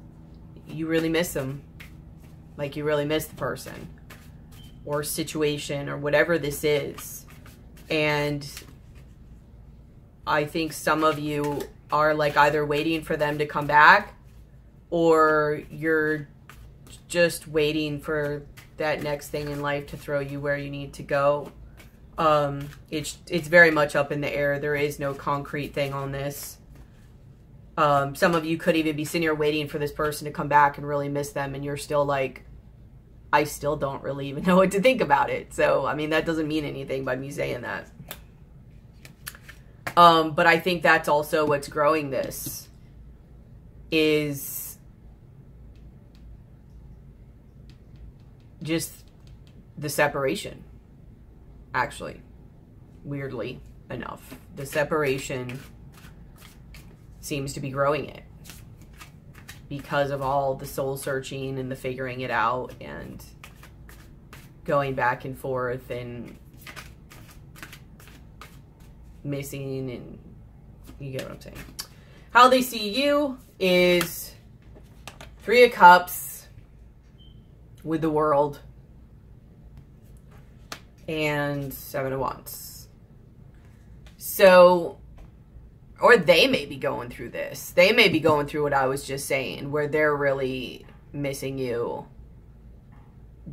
you really miss them. Like, you really miss the person or situation or whatever this is. And I think some of you are like either waiting for them to come back, or you're just waiting for that next thing in life to throw you where you need to go. It's very much up in the air. There is no concrete thing on this. Some of you could even be sitting here waiting for this person to come back and really miss them, and you're still like, I still don't really even know what to think about it. So, I mean, that doesn't mean anything by me saying that. But I think that's also what's growing this, is just the separation, actually, weirdly enough. The separation seems to be growing it because of all the soul searching and the figuring it out and going back and forth and missing, and you get what I'm saying. How they see you is 3 of Cups with the World and 7 of Wands. So, or they may be going through this. They may be going through what I was just saying, where they're really missing you,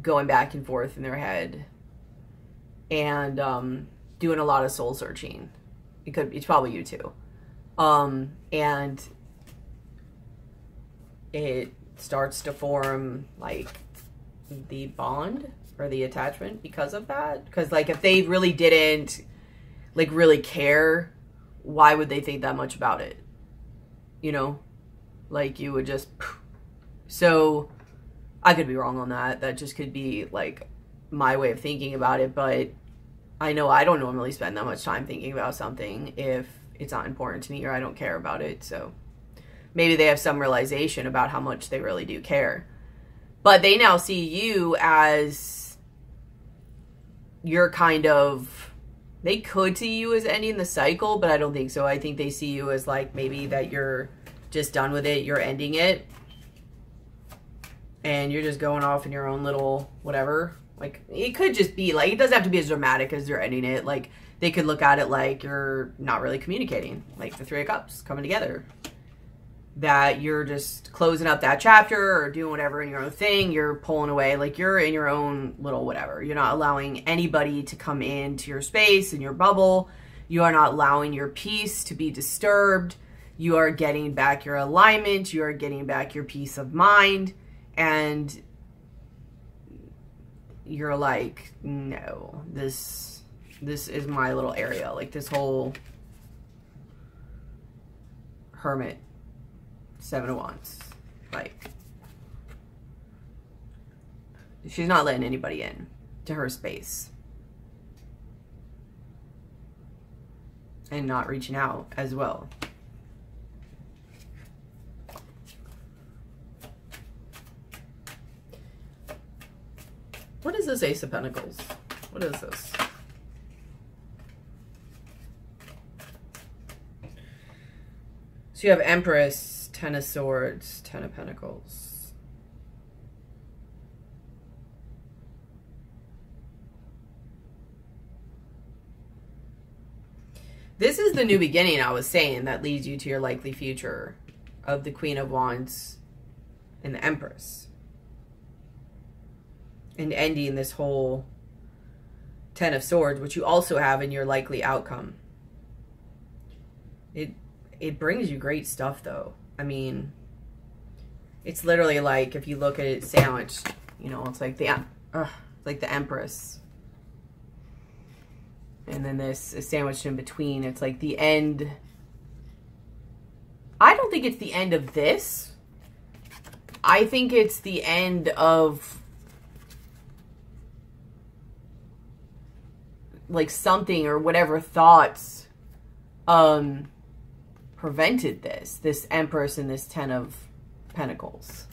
going back and forth in their head, and doing a lot of soul searching. It's probably you too. And it starts to form like the bond or the attachment because of that. Because like, if they really didn't like really care, why would they think that much about it? You know, like, you would just, so I could be wrong on that. That just could be like my way of thinking about it. But I know I don't normally spend that much time thinking about something if it's not important to me or I don't care about it. So maybe they have some realization about how much they really do care. But they now see you as your kind of, they could see you as ending the cycle, but I don't think so. I think they see you as like, maybe that you're just done with it. You're ending it. And you're just going off in your own little whatever. Like, it could just be like, it doesn't have to be as dramatic as you're ending it. Like, they could look at it like you're not really communicating. Like the 3 of Cups coming together. That you're just closing up that chapter or doing whatever in your own thing. You're pulling away, like you're in your own little whatever. You're not allowing anybody to come into your space and your bubble. You are not allowing your peace to be disturbed. You are getting back your alignment. You are getting back your peace of mind. And you're like, no, this is my little area. Like this whole hermit. 7 of Wands, like, she's not letting anybody in to her space and not reaching out as well. What is this Ace of Pentacles? What is this? So you have Empress, 10 of Swords, 10 of Pentacles. This is the new beginning I was saying that leads you to your likely future of the Queen of Wands and the Empress. And ending this whole Ten of Swords, which you also have in your likely outcome. It brings you great stuff, though. I mean, it's literally like, if you look at it sandwiched, you know, it's like the Empress. And then this is sandwiched in between. It's like the end. I don't think it's the end of this. I think it's the end of, like, something or whatever thoughts prevented this Empress and this Ten of Pentacles.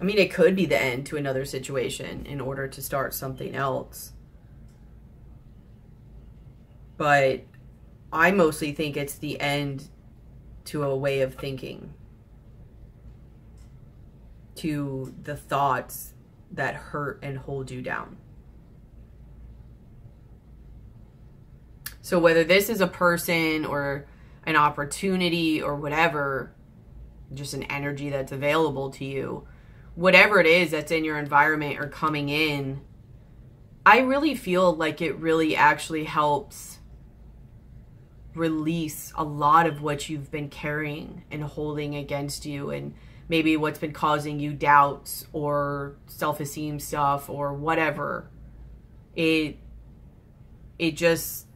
I mean, it could be the end to another situation in order to start something else. But I mostly think it's the end to a way of thinking, to the thoughts that hurt and hold you down. So whether this is a person or an opportunity or whatever, just an energy that's available to you, whatever it is that's in your environment or coming in, I really feel like it really actually helps release a lot of what you've been carrying and holding against you, and maybe what's been causing you doubts or self-esteem stuff or whatever. It just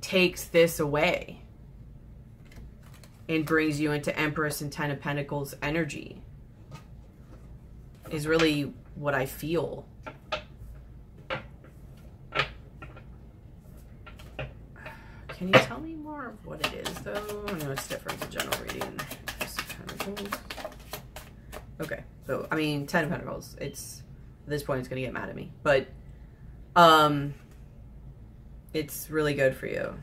takes this away and brings you into Empress and Ten of Pentacles energy, is really what I feel. Can you tell me more of what it is, though? I know it's different than general reading. Just Pentacles. Okay, so, I mean, Ten of Pentacles, it's, at this point, it's going to get mad at me, but, it's really good for you.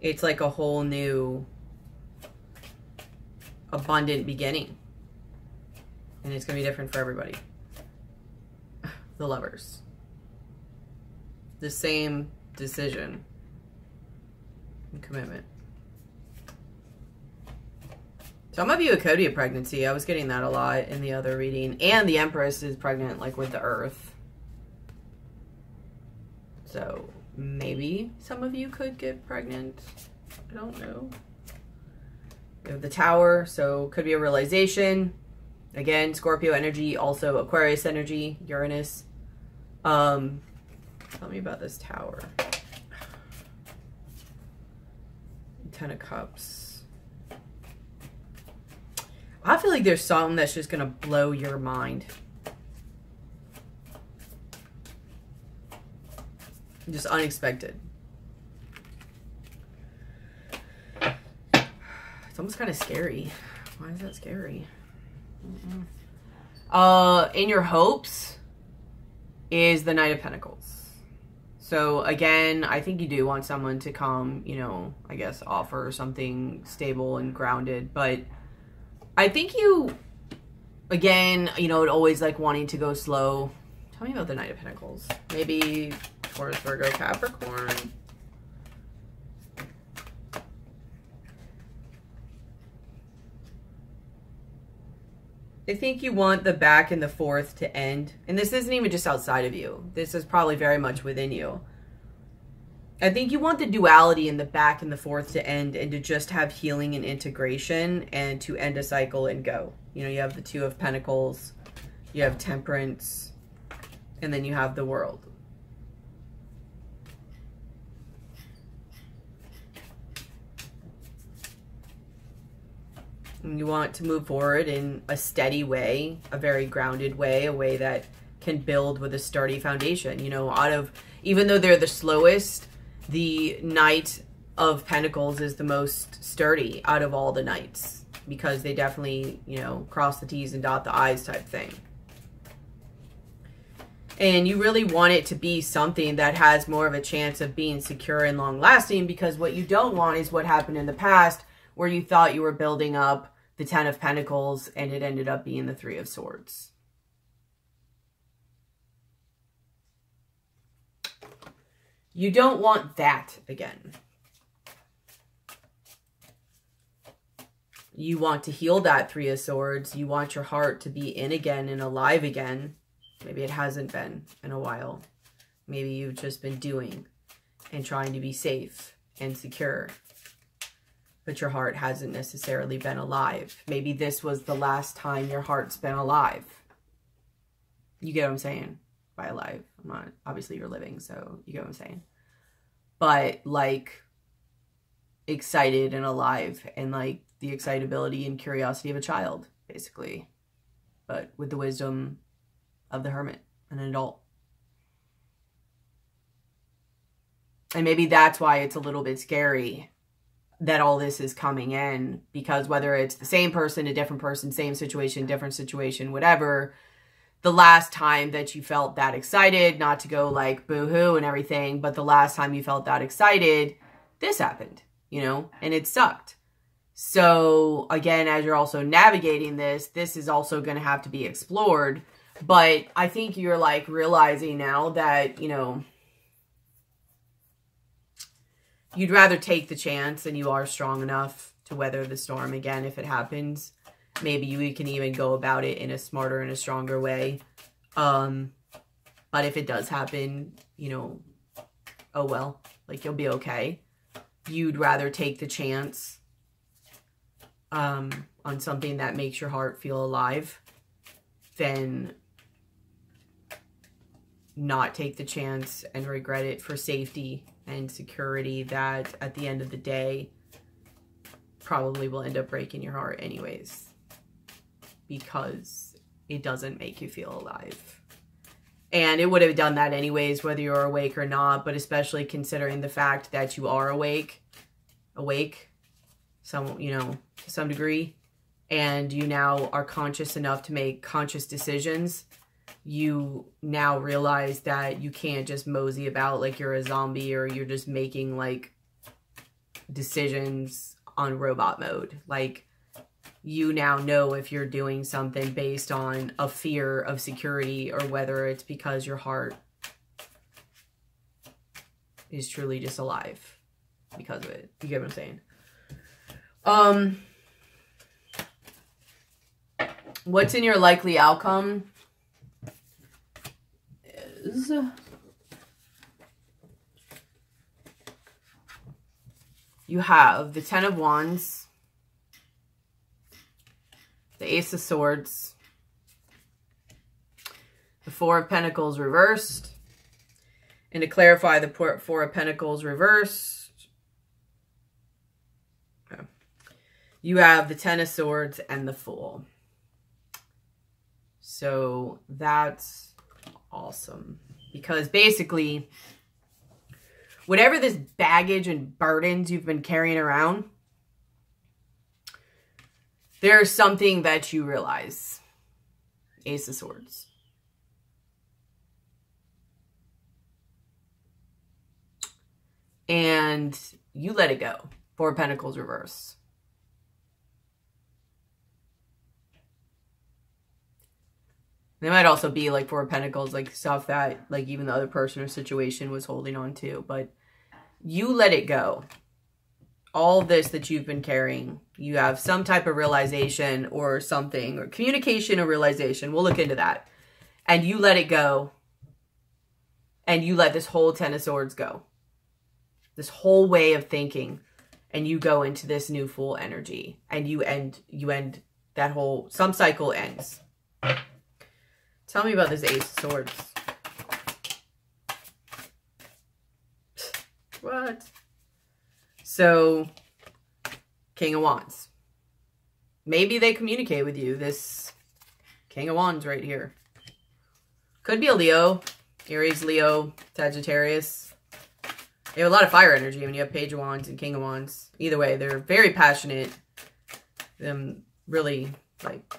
It's like a whole new abundant beginning, and it's going to be different for everybody. The Lovers. The same decision and commitment. Some of you, a Codia pregnancy. I was getting that a lot in the other reading. And the Empress is pregnant, like, with the Earth. So, maybe some of you could get pregnant. I don't know. You have the Tower, so could be a realization. Again, Scorpio energy, also Aquarius energy, Uranus. Tell me about this Tower. Ten of Cups. I feel like there's something that's just going to blow your mind. Just unexpected. It's almost kind of scary. Why is that scary? Mm-mm. In your hopes is the Knight of Pentacles. So again, I think you do want someone to come, you know, I guess offer something stable and grounded, but I think you, again, you know, always like wanting to go slow. Tell me about the Knight of Pentacles. Maybe Taurus, Virgo, Capricorn. I think you want the back and the forth to end. And this isn't even just outside of you. This is probably very much within you. I think you want the duality in the back and the forth to end, and to just have healing and integration, and to end a cycle and go. You know, you have the Two of Pentacles, you have Temperance, and then you have the World. And you want to move forward in a steady way, a very grounded way, a way that can build with a sturdy foundation. You know, out of, even though they're the slowest, the Knight of Pentacles is the most sturdy out of all the knights, because they definitely, you know, cross the T's and dot the I's type thing. And you really want it to be something that has more of a chance of being secure and long lasting, because what you don't want is what happened in the past, where you thought you were building up the Ten of Pentacles and it ended up being the Three of Swords. You don't want that again. You want to heal that Three of Swords. You want your heart to be in again and alive again. Maybe it hasn't been in a while. Maybe you've just been doing and trying to be safe and secure. But your heart hasn't necessarily been alive. Maybe this was the last time your heart's been alive. You get what I'm saying? By alive, I'm not, obviously you're living, so you get what I'm saying. But like excited and alive and like the excitability and curiosity of a child, basically, but with the wisdom of the Hermit, an adult. And maybe that's why it's a little bit scary that all this is coming in, because whether it's the same person, a different person, same situation, different situation, whatever, the last time that you felt that excited, not to go like boo-hoo and everything, but the last time you felt that excited, this happened, you know, and it sucked. So again, as you're also navigating this, this is also going to have to be explored. But I think you're like realizing now that, you know, you'd rather take the chance and you are strong enough to weather the storm again if it happens. Maybe you can even go about it in a smarter and a stronger way. But if it does happen, you know, oh well, like you'll be okay. You'd rather take the chance on something that makes your heart feel alive than not take the chance and regret it for safety and security that at the end of the day probably will end up breaking your heart anyways, because it doesn't make you feel alive. And it would have done that anyways, whether you're awake or not, but especially considering the fact that you are awake, some, you know, to some degree, and you now are conscious enough to make conscious decisions. You now realize that you can't just mosey about like you're a zombie or you're just making like decisions on robot mode. Like, you now know if you're doing something based on a fear of security or whether it's because your heart is truly just alive because of it. You get what I'm saying? What's in your likely outcome is you have the Ten of Wands, the Ace of Swords, the Four of Pentacles reversed. And to clarify, the Four of Pentacles reversed, okay, you have the Ten of Swords and the Fool. So that's awesome. Because basically, whatever this baggage and burdens you've been carrying around, there's something that you realize. Ace of Swords. And you let it go. Four of Pentacles reverse. They might also be like Four of Pentacles, like stuff that like even the other person or situation was holding on to, but you let it go. All this that you've been carrying, you have some type of realization or something, or communication or realization. We'll look into that. And you let it go. And you let this whole Ten of Swords go. This whole way of thinking. And you go into this new Fool energy. And you end that whole, some cycle ends. Tell me about this Ace of Swords. What? So, King of Wands. Maybe they communicate with you, this King of Wands right here. Could be a Leo, Aries, Leo, Sagittarius. They have a lot of fire energy when you have Page of Wands and King of Wands. Either way, they're very passionate. Really, like,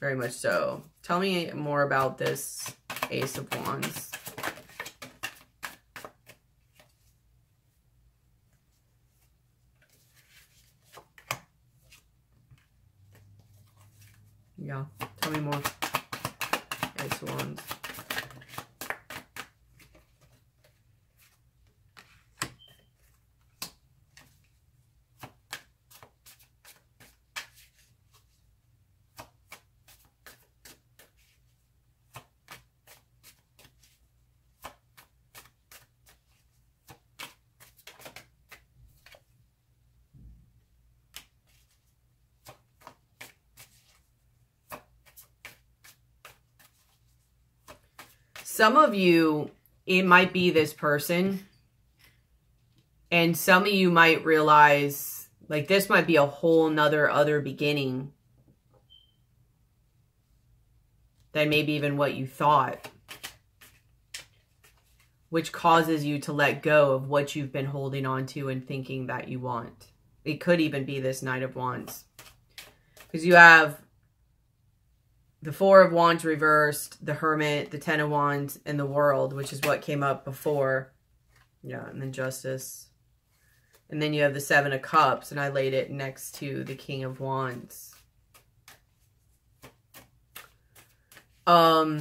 very much so. Tell me more about this Ace of Wands. Yeah, tell me more. Ace of Wands. Some of you, it might be this person. And some of you might realize, like, this might be a whole nother other beginning than maybe even what you thought, which causes you to let go of what you've been holding on to and thinking that you want. It could even be this Knight of Wands, because you have the Four of Wands reversed, the Hermit, the Ten of Wands, and the World, which is what came up before. Yeah, and then Justice. And then you have the Seven of Cups, and I laid it next to the King of Wands. I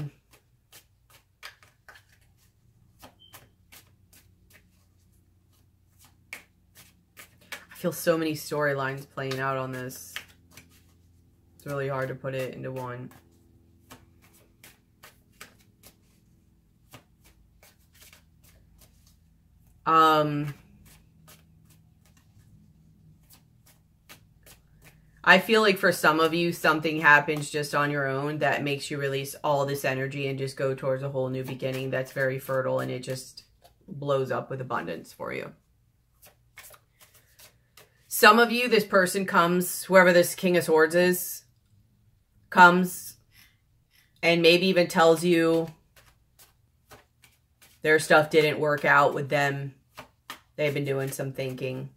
feel so many storylines playing out on this. It's really hard to put it into one. I feel like for some of you, something happens just on your own that makes you release all this energy and just go towards a whole new beginning that's very fertile, and it just blows up with abundance for you. Some of you, this person comes, whoever this King of Swords is, comes and maybe even tells you their stuff didn't work out with them. They've been doing some thinking.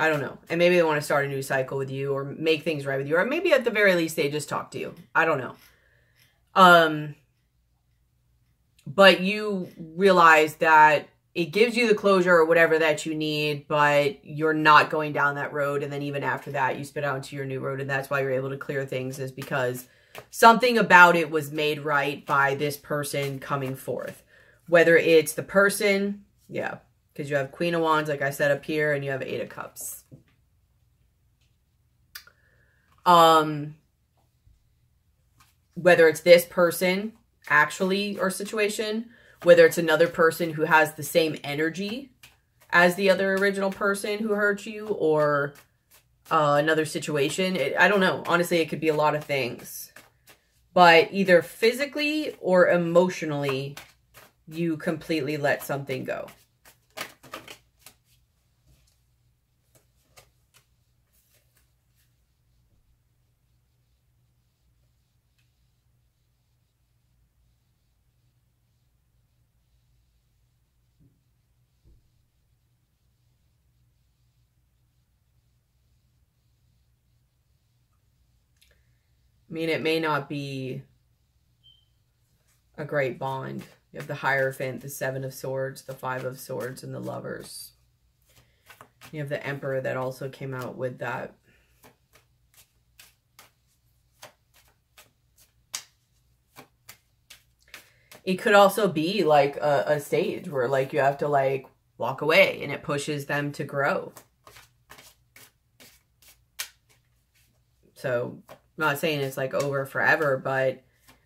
I don't know. And maybe they want to start a new cycle with you or make things right with you. Or maybe at the very least they just talk to you. I don't know. But you realize that it gives you the closure or whatever that you need, but you're not going down that road. And then even after that, you spit out into your new road. And that's why you're able to clear things, is because something about it was made right by this person coming forth. Whether it's the person, yeah. Because you have Queen of Wands, like I said, up here, and you have Eight of Cups. Whether it's this person, actually, or situation, whether it's another person who has the same energy as the other original person who hurt you, or another situation. I don't know. Honestly, it could be a lot of things. But either physically or emotionally, you completely let something go. I mean, it may not be a great bond. You have the Hierophant, the Seven of Swords, the Five of Swords, and the Lovers. You have the Emperor that also came out with that. It could also be like a stage where, like, you have to, like, walk away, and it pushes them to grow. So, I'm not saying it's like over forever, but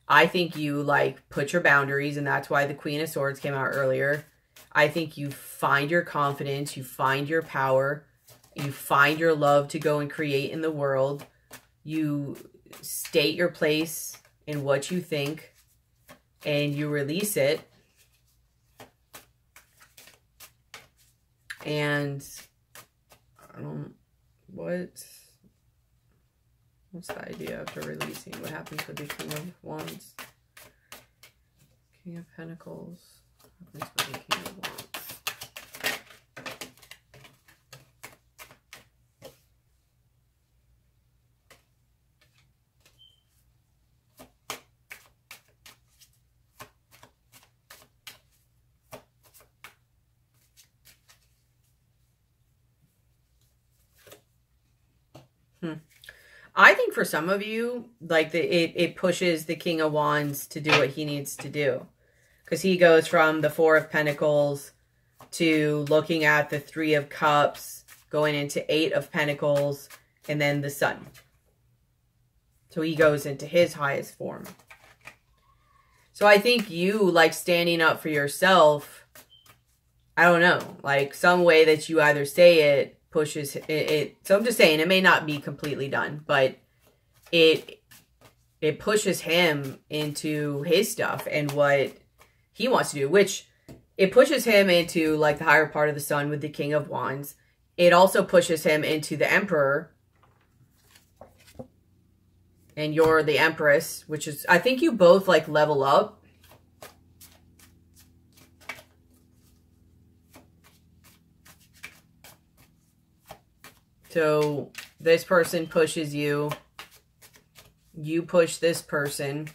I think you like put your boundaries, and that's why the Queen of Swords came out earlier. I think you find your confidence, you find your power, you find your love to go and create in the world. You state your place in what you think, and you release it. And What's the idea after releasing? What happens with the King of Wands? King of Pentacles. What happens with the King of Wands? I think for some of you, like, it pushes the King of Wands to do what he needs to do. Because he goes from the Four of Pentacles to looking at the Three of Cups, going into Eight of Pentacles, and then the Sun. So he goes into his highest form. So I think you, like, standing up for yourself, I don't know, like, some way that you either say it pushes it. So I'm just saying, it may not be completely done, but it pushes him into his stuff and what he wants to do, which it pushes him into like the higher part of the sun with the King of Wands. It also pushes him into the Emperor. And you're the Empress, which is, I think you both like level up. So this person pushes you. You push this person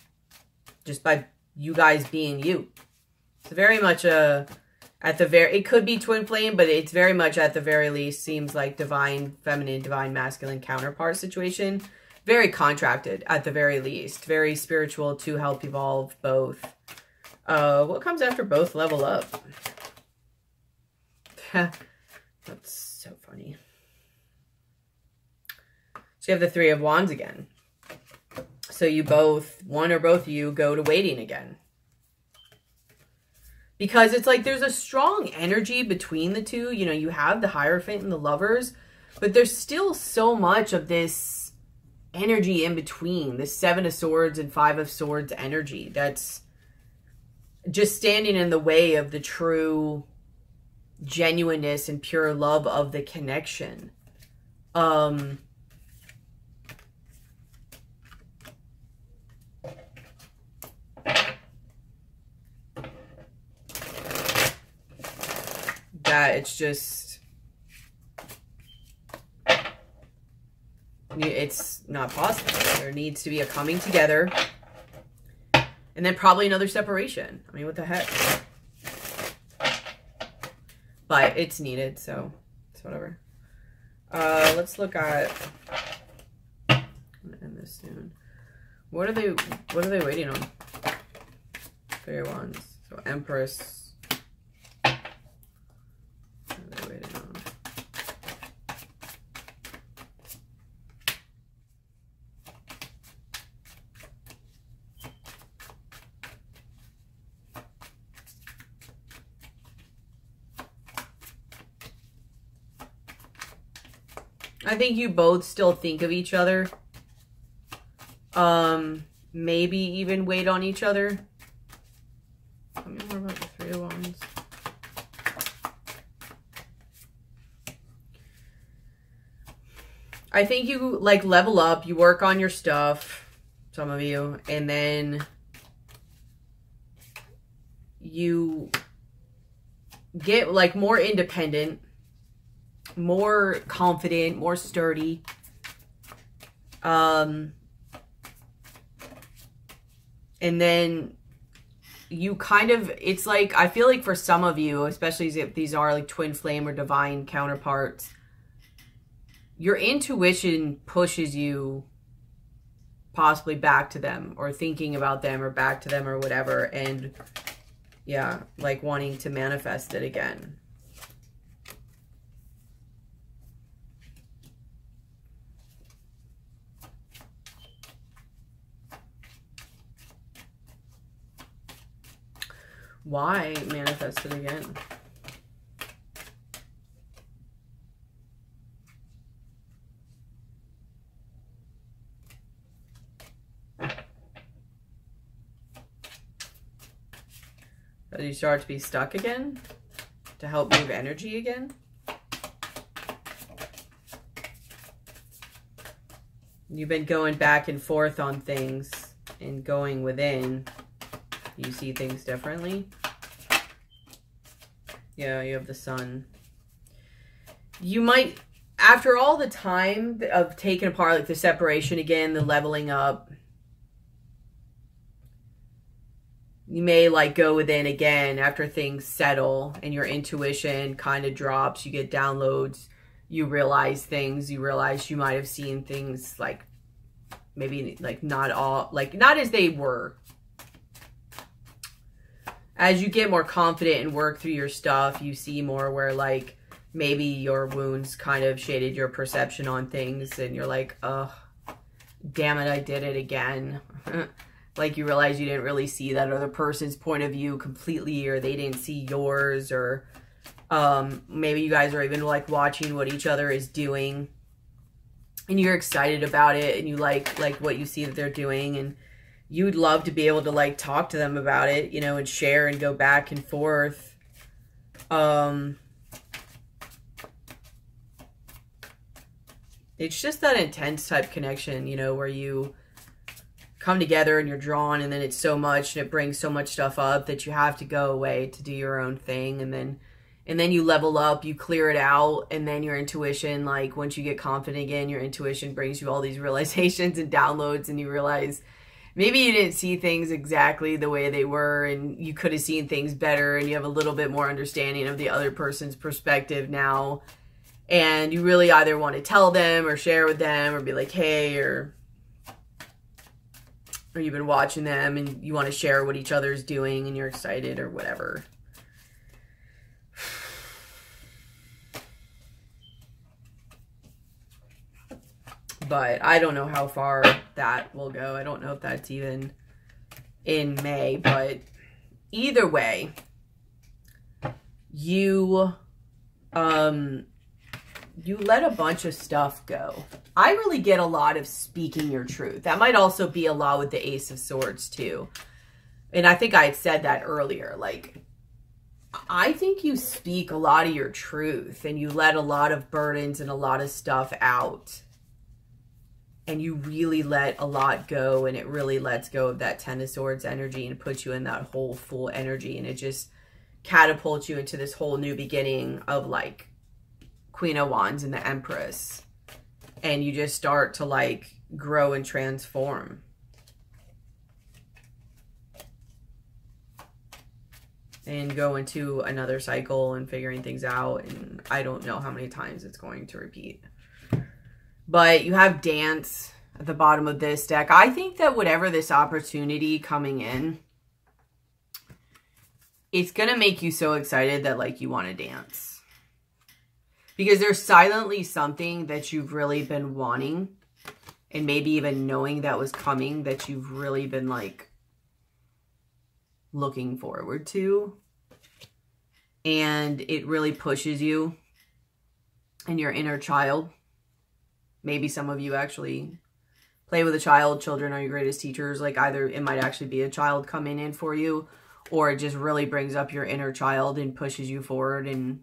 just by you guys being you. It's very much it could be twin flame, but it's very much at the very least seems like divine feminine, divine masculine counterpart situation. Very contracted at the very least. Very spiritual to help evolve both. What comes after both level up? That's so funny. So you have the Three of Wands again. So you both, one or both of you, go to waiting again. Because it's like there's a strong energy between the two. You know, you have the Hierophant and the Lovers, but there's still so much of this energy in between, the Seven of Swords and Five of Swords energy that's just standing in the way of the true genuineness and pure love of the connection. That it's just, it's not possible. There needs to be a coming together and then probably another separation. I mean, what the heck? But it's needed, so it's whatever. Let's look at, I'm gonna end this soon. What are they waiting on? Three of Wands. So Empress. What are they waiting on? I think you both still think of each other. Maybe even wait on each other. Tell me more about the Three of Wands. I think you like level up, you work on your stuff, some of you, and then you get like more independent, more confident, more sturdy. And then you kind of, it's like, I feel like for some of you, especially if these are like twin flame or divine counterparts, your intuition pushes you possibly back to them or thinking about them or back to them or whatever. And yeah, like wanting to manifest it again. Why manifest it again? That you start to be stuck again? To help move energy again? You've been going back and forth on things and going within. You see things differently. Yeah, you have the sun. You might, after all the time of taking apart, like the separation again, the leveling up, you may like go within again after things settle and your intuition kind of drops. You get downloads. You realize things. You realize you might have seen things like maybe like not all, like not as they were. As you get more confident and work through your stuff, you see more where, like, maybe your wounds kind of shaded your perception on things. And you're like, oh, damn it, I did it again. Like, you realize you didn't really see that other person's point of view completely, or they didn't see yours, or Maybe you guys are even like watching what each other is doing and you're excited about it and you like what you see that they're doing, and you would love to be able to like talk to them about it, you know, and share and go back and forth. It's just that intense type connection, you know, where you come together and you're drawn, and then it's so much and it brings so much stuff up that you have to go away to do your own thing. And then you level up, you clear it out, and then your intuition, like once you get confident again, your intuition brings you all these realizations and downloads, and you realize maybe you didn't see things exactly the way they were, and you could have seen things better, and you have a little bit more understanding of the other person's perspective now. And you really either want to tell them or share with them or be like, hey, or you've been watching them and you want to share what each other's doing and you're excited or whatever. But I don't know how far that will go. I don't know if that's even in May, but either way, you, you let a bunch of stuff go. I really get a lot of speaking your truth. That might also be a lot with the Ace of Swords too. And I think I had said that earlier. Like, I think you speak a lot of your truth and you let a lot of burdens and a lot of stuff out. And you really let a lot go, and it really lets go of that Ten of Swords energy and puts you in that whole full energy. And it just catapults you into this whole new beginning of like Queen of Wands and the Empress, and you just start to like grow and transform. And go into another cycle and figuring things out, and I don't know how many times it's going to repeat. But you have dance at the bottom of this deck. I think that whatever this opportunity coming in, it's going to make you so excited that like you want to dance. Because there's silently something that you've really been wanting, and maybe even knowing that was coming, that you've really been like looking forward to. And it really pushes you and your inner child. Maybe some of you actually play with a child. Children are your greatest teachers. Like either it might actually be a child coming in for you, or it just really brings up your inner child and pushes you forward and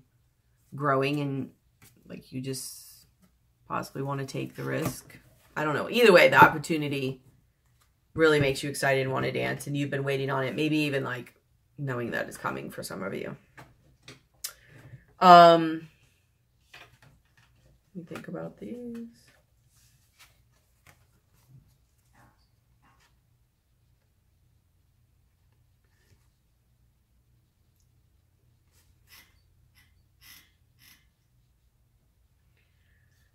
growing, and like you just possibly want to take the risk. I don't know. Either way, the opportunity really makes you excited and want to dance, and you've been waiting on it. Maybe even like knowing that it's coming for some of you. Let me think about these.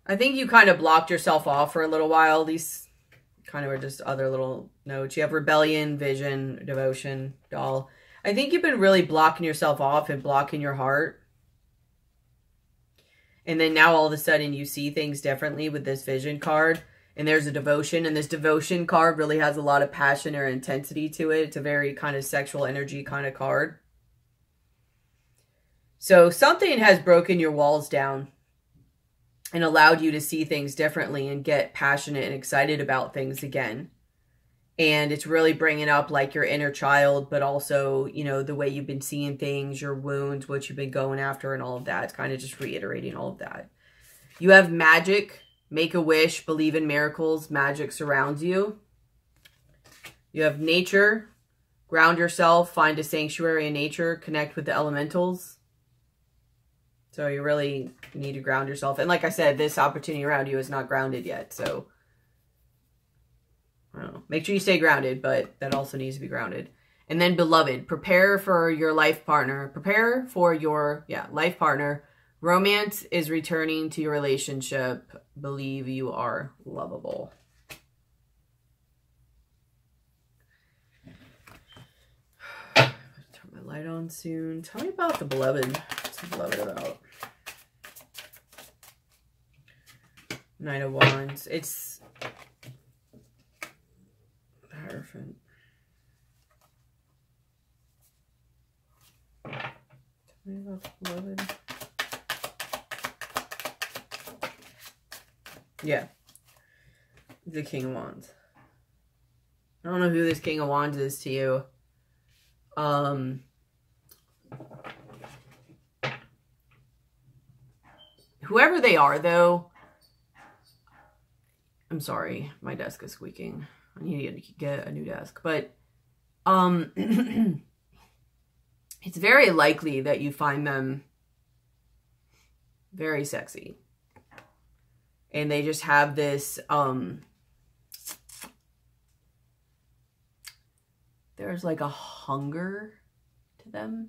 I think you kind of blocked yourself off for a little while. These kind of are just other little notes. You have rebellion, vision, devotion, doll. I think you've been really blocking yourself off and blocking your heart. And then now all of a sudden you see things differently with this vision card. And there's a devotion. And this devotion card really has a lot of passion or intensity to it. It's a very kind of sexual energy kind of card. So something has broken your walls down and allowed you to see things differently and get passionate and excited about things again. And it's really bringing up like your inner child, but also, you know, the way you've been seeing things, your wounds, what you've been going after and all of that. It's kind of just reiterating all of that. You have magic, make a wish, believe in miracles, magic surrounds you. You have nature, ground yourself, find a sanctuary in nature, connect with the elementals. So you really need to ground yourself. And like I said, this opportunity around you is not grounded yet. So I don't know. Make sure you stay grounded, but that also needs to be grounded. And then beloved, prepare for your life partner. Prepare for your, life partner. Romance is returning to your relationship. Believe you are lovable. Turn my light on soon. Tell me about the beloved. Love it about Knight of Wands. It's Hierophant. Tell me about the beloved. Yeah. The King of Wands. I don't know who this King of Wands is to you. Whoever they are, though, I'm sorry, my desk is squeaking. I need to get a new desk. But it's very likely that you find them very sexy. And they just have this, there's like a hunger to them,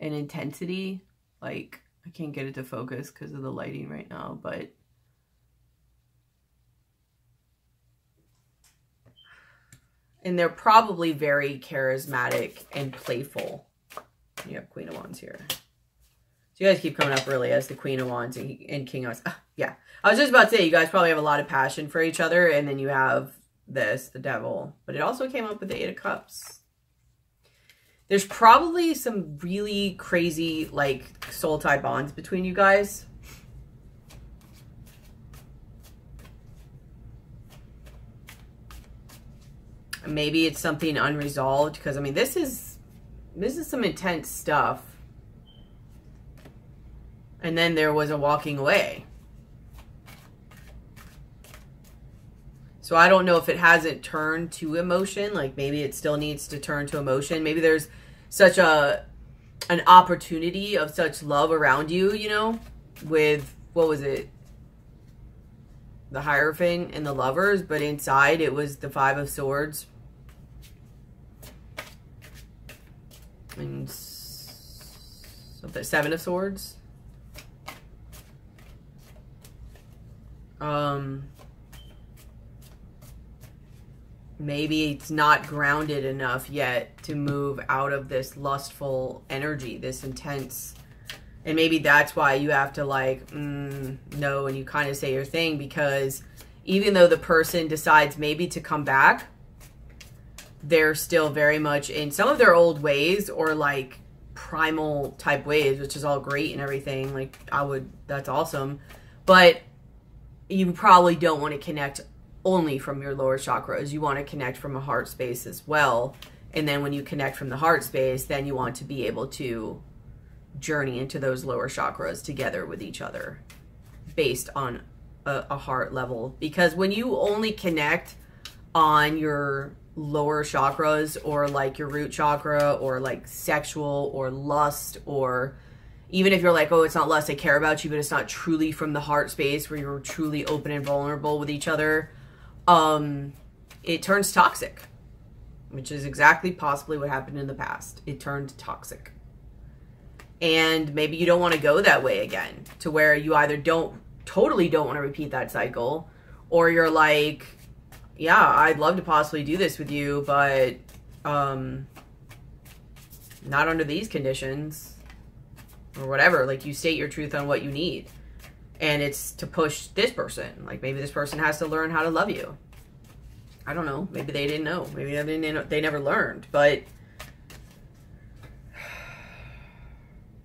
an intensity. Like, I can't get it to focus because of the lighting right now, but and they're probably very charismatic and playful. You have Queen of Wands here. So you guys keep coming up really as the Queen of Wands and King of Wands. Yeah. I was just about to say, you guys probably have a lot of passion for each other. And then you have this, the Devil. But it also came up with the Eight of Cups. There's probably some really crazy, like, soul-tie bonds between you guys. Maybe it's something unresolved, because I mean, this is some intense stuff. And then there was a walking away. So I don't know if it hasn't turned to emotion. Like, maybe it still needs to turn to emotion. Maybe there's such an opportunity of such love around you, you know, with, what was it? The Hierophant and the Lovers, but inside it was the Five of Swords. And something, Seven of Swords. Maybe it's not grounded enough yet to move out of this lustful energy, this intense. And maybe that's why you have to, like, no, and you kind of say your thing, because even though the person decides maybe to come back, they're still very much in some of their old ways or, like, primal type ways, which is all great and everything. Like, that's awesome. But you probably don't want to connect only from your lower chakras. You want to connect from a heart space as well. And then when you connect from the heart space, then you want to be able to journey into those lower chakras together with each other based on a heart level. Because when you only connect on your lower chakras, or like your root chakra, or like sexual or lust, or even if you're like, oh, it's not lust, I care about you, but it's not truly from the heart space where you're truly open and vulnerable with each other, it turns toxic, which is exactly possibly what happened in the past. It turned toxic. And maybe you don't want to go that way again, to where you either don't want to repeat that cycle, or you're like, yeah, I'd love to possibly do this with you, but not under these conditions or whatever. Like, you state your truth on what you need, and it's to push this person. Like, maybe this person has to learn how to love you. I don't know. Maybe they didn't know. Maybe they never learned, but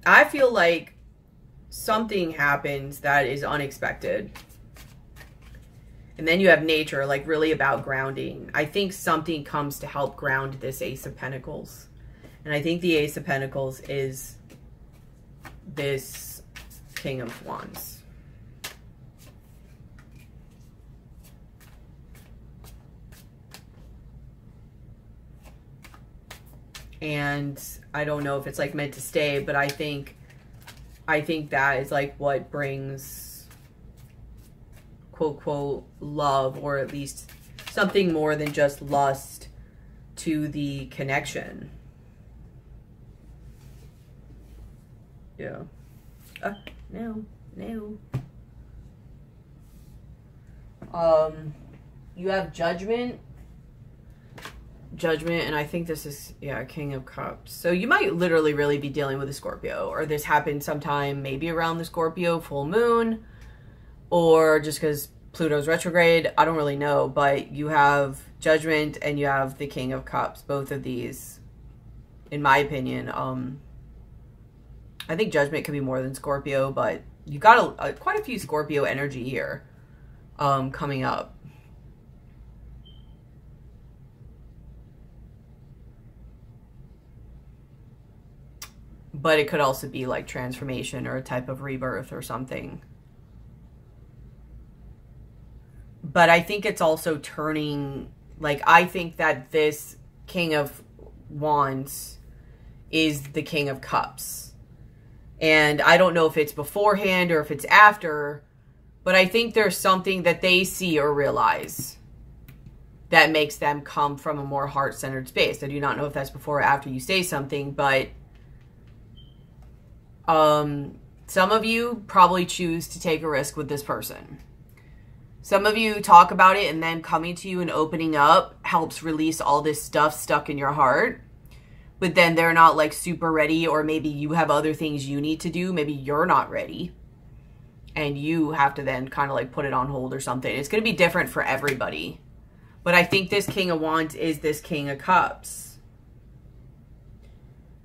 I feel like something happens that is unexpected. And then you have nature, like, really about grounding. I think something comes to help ground this Ace of Pentacles. And I think the Ace of Pentacles is this King of Wands. And I don't know if it's, like, meant to stay, but I think that is, like, what brings, quote, quote, love, or at least something more than just lust, to the connection. Yeah. No. You have Judgment. Judgment, and I think this is, yeah, King of Cups. So you might literally really be dealing with a Scorpio, or this happened sometime maybe around the Scorpio full moon, or just because Pluto's retrograde, I don't really know. But you have Judgment and you have the King of Cups. Both of these, in my opinion, I think Judgment could be more than Scorpio, but you've got quite a few Scorpio energy here. coming up. But it could also be like transformation or a type of rebirth or something. But I think it's also turning, like, I think that this King of Wands is the King of Cups. And I don't know if it's beforehand or if it's after, but I think there's something that they see or realize that makes them come from a more heart-centered space. I do not know if that's before or after you say something, but some of you probably choose to take a risk with this person. Some of you talk about it, and then coming to you and opening up helps release all this stuff stuck in your heart. But then they're not like super ready, or maybe you have other things you need to do. Maybe you're not ready and you have to then kind of like put it on hold or something. It's going to be different for everybody. But I think this King of Wands is this King of Cups.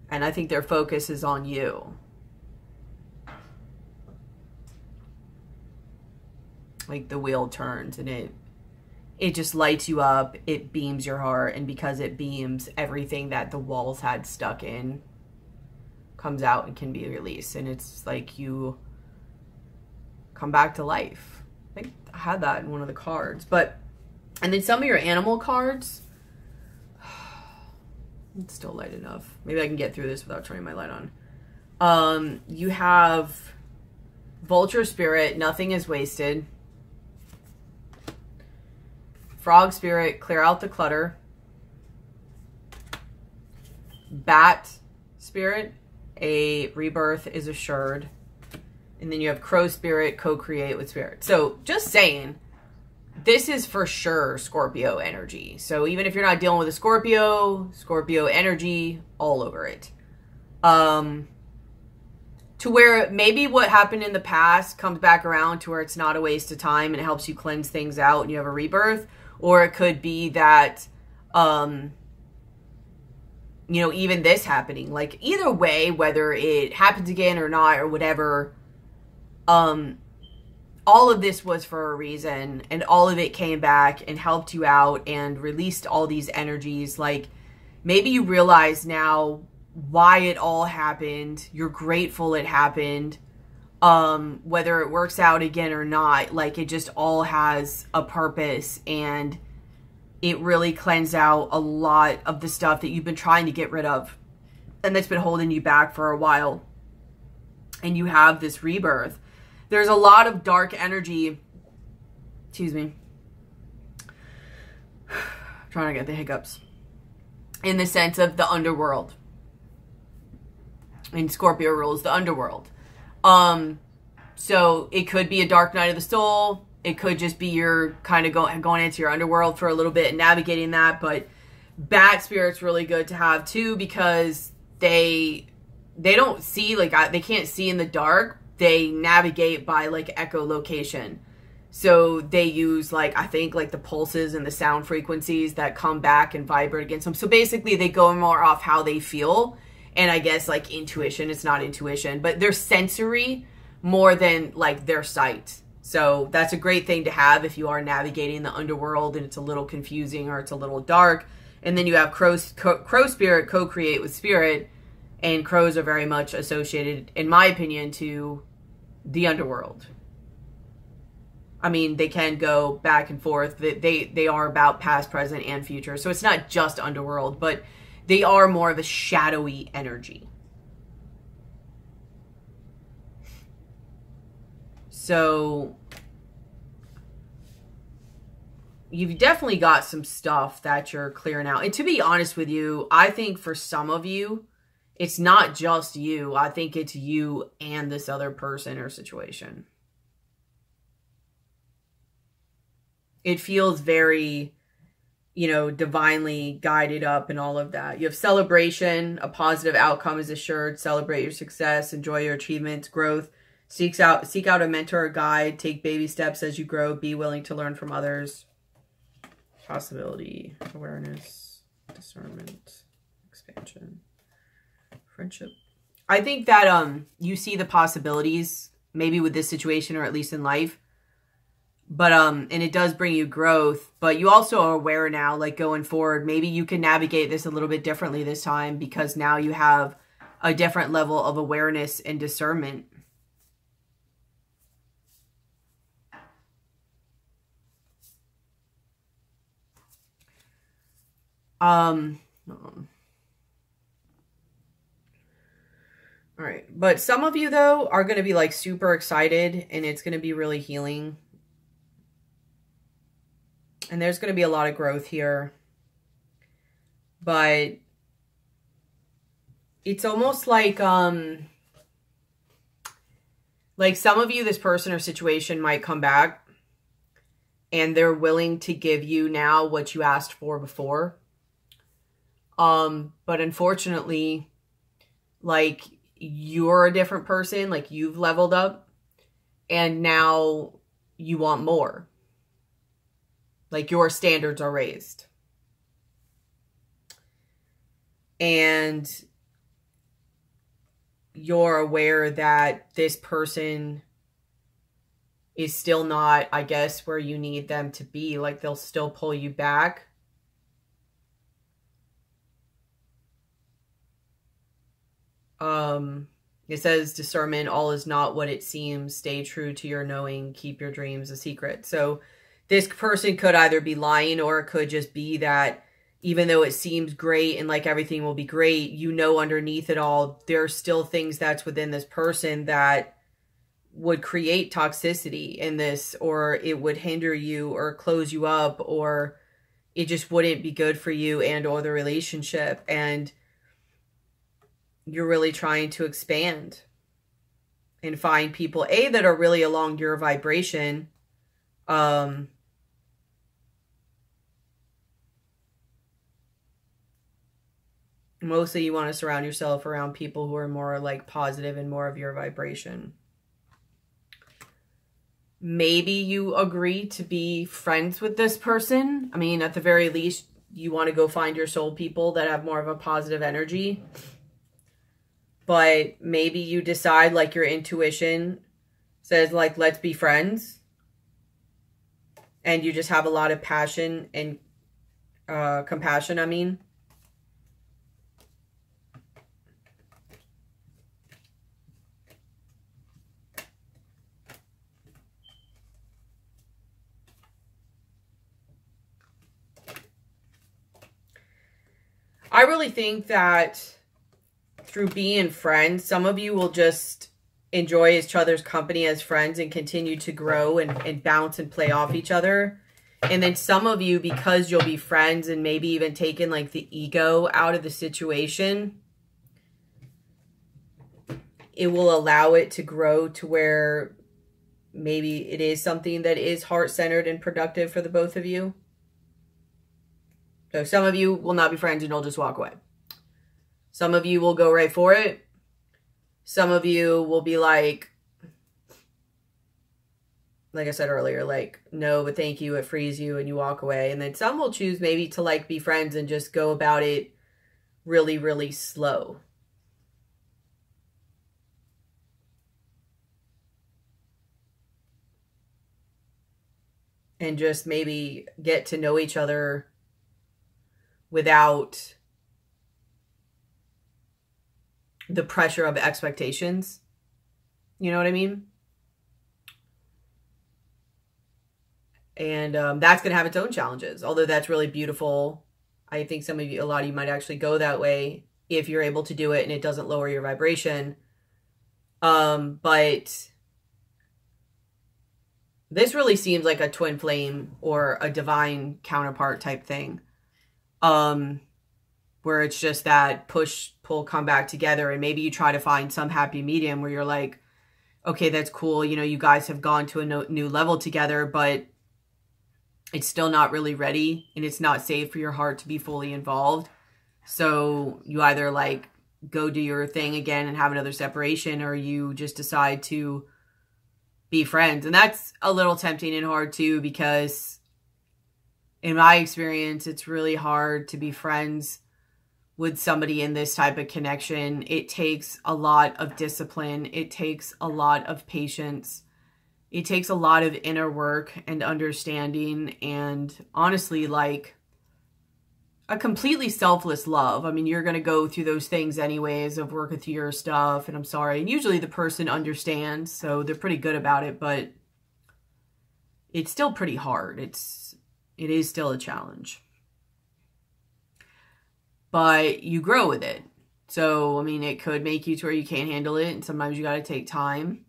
And I think their focus is on you. Like the wheel turns and it just lights you up. It beams your heart. And because it beams, everything that the walls had stuck in comes out and can be released. And it's like you come back to life. I think I had that in one of the cards. But, and then some of your animal cards. It's still light enough. Maybe I can get through this without turning my light on. You have vulture spirit. Nothing is wasted. Frog spirit, clear out the clutter. Bat spirit, a rebirth is assured. And then you have crow spirit, co-create with spirit. So just saying, this is for sure Scorpio energy. So even if you're not dealing with a Scorpio, Scorpio energy all over it. To where maybe what happened in the past comes back around to where it's not a waste of time and it helps you cleanse things out and you have a rebirth. Or it could be that, you know, even this happening, like either way, whether it happens again or not or whatever, all of this was for a reason and all of it came back and helped you out and released all these energies. Like maybe you realize now why it all happened. You're grateful it happened. Whether it works out again or not, like it just all has a purpose and it really cleans out a lot of the stuff that you've been trying to get rid of and that's been holding you back for a while. And you have this rebirth. There's a lot of dark energy. Excuse me. I'm trying to get the hiccups. In the sense of the underworld. And Scorpio rules the underworld. So it could be a dark night of the soul. It could just be your kind of going into your underworld for a little bit and navigating that. But bat spirit's really good to have too, because they don't see, like they can't see in the dark. They navigate by like echolocation. So they use like, I think like the pulses and the sound frequencies that come back and vibrate against them. So basically they go more off how they feel. And I guess like intuition, it's not intuition, but they're sensory more than like their sight. So that's a great thing to have if you are navigating the underworld and it's a little confusing or it's a little dark. And then you have crow spirit, co-create with spirit. And crows are very much associated, in my opinion, to the underworld. I mean, they can go back and forth. They are about past, present, and future. So it's not just underworld, but they are more of a shadowy energy. So you've definitely got some stuff that you're clearing out. And to be honest with you, I think for some of you, it's not just you. I think it's you and this other person or situation. It feels very, you know, divinely guided up and all of that. You have celebration. A positive outcome is assured. Celebrate your success. Enjoy your achievements. Growth. Seek out a mentor or guide. Take baby steps as you grow. Be willing to learn from others. Possibility. Awareness. Discernment. Expansion. Friendship. I think that you see the possibilities maybe with this situation or at least in life. But, and it does bring you growth, but you also are aware now, like going forward, maybe you can navigate this a little bit differently this time because now you have a different level of awareness and discernment. All right. But some of you though are going to be like super excited and it's going to be really healing. And there's going to be a lot of growth here, but it's almost like some of you, this person or situation might come back and they're willing to give you now what you asked for before. But unfortunately, like you're a different person, like you've leveled up and now you want more. Like your standards are raised. And you're aware that this person is still not, I guess, where you need them to be. Like they'll still pull you back. It says discernment, all is not what it seems. Stay true to your knowing. Keep your dreams a secret. So this person could either be lying or it could just be that even though it seems great and like everything will be great, you know, underneath it all, there's still things that's within this person that would create toxicity in this, or it would hinder you or close you up, or it just wouldn't be good for you and or the relationship. And you're really trying to expand and find people, A, that are really along your vibration, mostly you want to surround yourself around people who are more like positive and more of your vibration. Maybe you agree to be friends with this person. I mean, at the very least, you want to go find your soul people that have more of a positive energy. But maybe you decide, like your intuition says, like, let's be friends. And you just have a lot of passion and compassion, I mean. I really think that through being friends, some of you will just enjoy each other's company as friends and continue to grow and bounce and play off each other. And then some of you, because you'll be friends and maybe even taking like the ego out of the situation, it will allow it to grow to where maybe it is something that is heart-centered and productive for the both of you. So some of you will not be friends and you'll just walk away. Some of you will go right for it. Some of you will be like I said earlier, like, no, but thank you. It frees you and you walk away. And then some will choose maybe to like be friends and just go about it really, really slow. And just maybe get to know each other without the pressure of expectations. You know what I mean? And that's going to have its own challenges. Although that's really beautiful. I think some of you, a lot of you might actually go that way if you're able to do it and it doesn't lower your vibration. But this really seems like a twin flame or a divine counterpart type thing. Where it's just that push, pull, come back together. And maybe you try to find some happy medium where you're like, okay, that's cool. You know, you guys have gone to a new level together, but it's still not really ready and it's not safe for your heart to be fully involved. So you either like go do your thing again and have another separation, or you just decide to be friends. And that's a little tempting and hard too, because in my experience, it's really hard to be friends with somebody in this type of connection. It takes a lot of discipline. It takes a lot of patience. It takes a lot of inner work and understanding and honestly, like, a completely selfless love. I mean, you're going to go through those things anyways of working through your stuff, and I'm sorry. And usually the person understands, so they're pretty good about it, but it's still pretty hard. It is still a challenge. But you grow with it. So, I mean, it could make you to where you can't handle it, and sometimes you got to take time.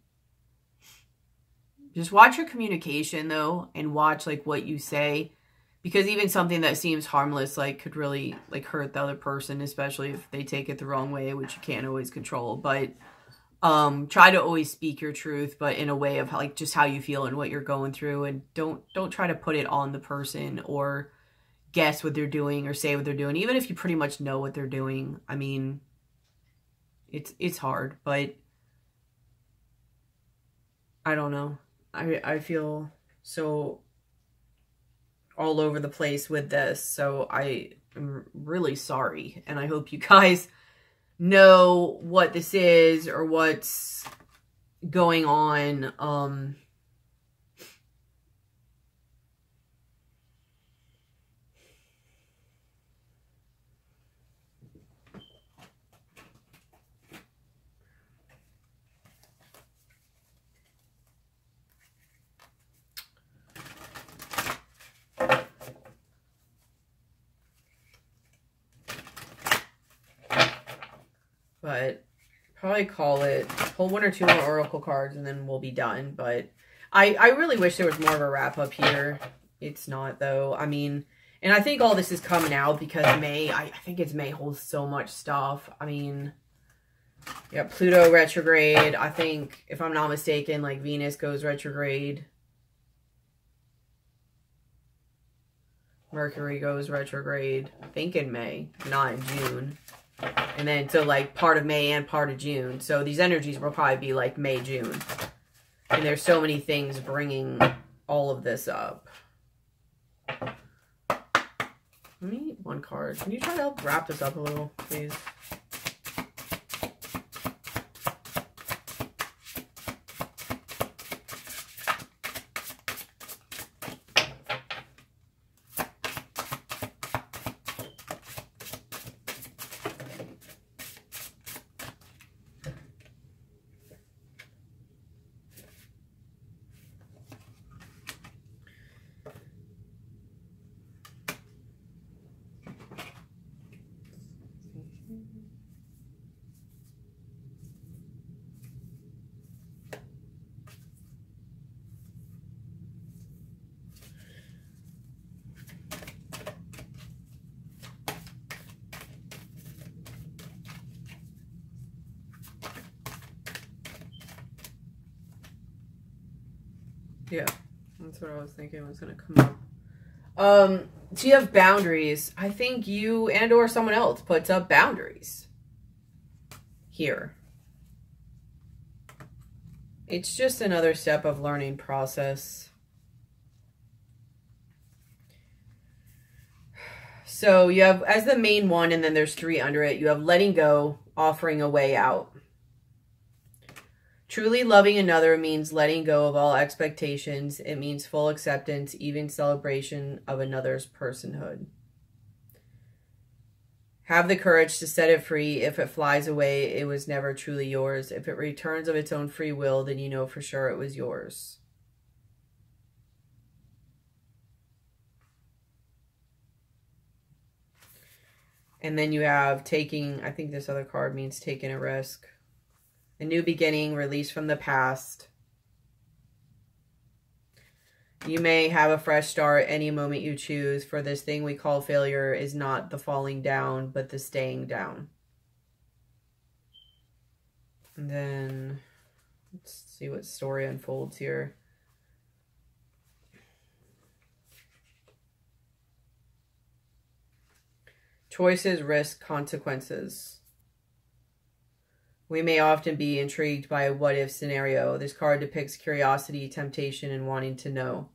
Just watch your communication, though, and watch, like, what you say. Because even something that seems harmless, like, could really, like, hurt the other person, especially if they take it the wrong way, which you can't always control. But try to always speak your truth, but in a way of, like, just how you feel and what you're going through. And don't try to put it on the person or guess what they're doing or say what they're doing. Even if you pretty much know what they're doing, I mean, it's hard. But I don't know. I feel so all over the place with this, so I am really sorry, and I hope you guys know what this is or what's going on. But probably call it, pull one or two more oracle cards and then we'll be done. But I really wish there was more of a wrap up here. It's not, though. I mean, and I think all this is coming out because May, I think it's May holds so much stuff. I mean, yeah, Pluto retrograde. I think, if I'm not mistaken, like Venus goes retrograde. Mercury goes retrograde. I think in May, not in June. And then, so, like, part of May and part of June. So, these energies will probably be, like, May, June. And there's so many things bringing all of this up. Let me get one card. Can you try to help wrap this up a little, please? Yeah, that's what I was thinking was going to come up. So you have boundaries. I think you and or someone else puts up boundaries here. It's just another step of learning process. So you have, as the main one, and then there's three under it, you have letting go, offering a way out. Truly loving another means letting go of all expectations. It means full acceptance, even celebration of another's personhood. Have the courage to set it free. If it flies away, it was never truly yours. If it returns of its own free will, then you know for sure it was yours. And then you have taking, I think this other card means taking a risk. A new beginning, release from the past. You may have a fresh start any moment you choose, for this thing we call failure is not the falling down, but the staying down. And then, let's see what story unfolds here. Choices, risk, consequences. We may often be intrigued by a what-if scenario. This card depicts curiosity, temptation, and wanting to know.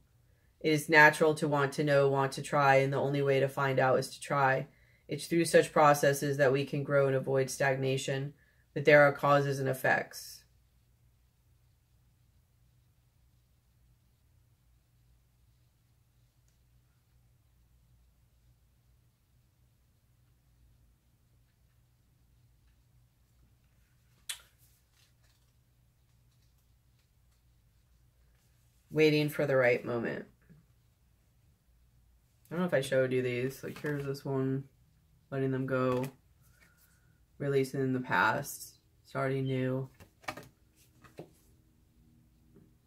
It is natural to want to know, want to try, and the only way to find out is to try. It's through such processes that we can grow and avoid stagnation, but there are causes and effects. waiting for the right moment. I don't know if I showed you these. Like, here's this one, letting them go, releasing in the past, starting new.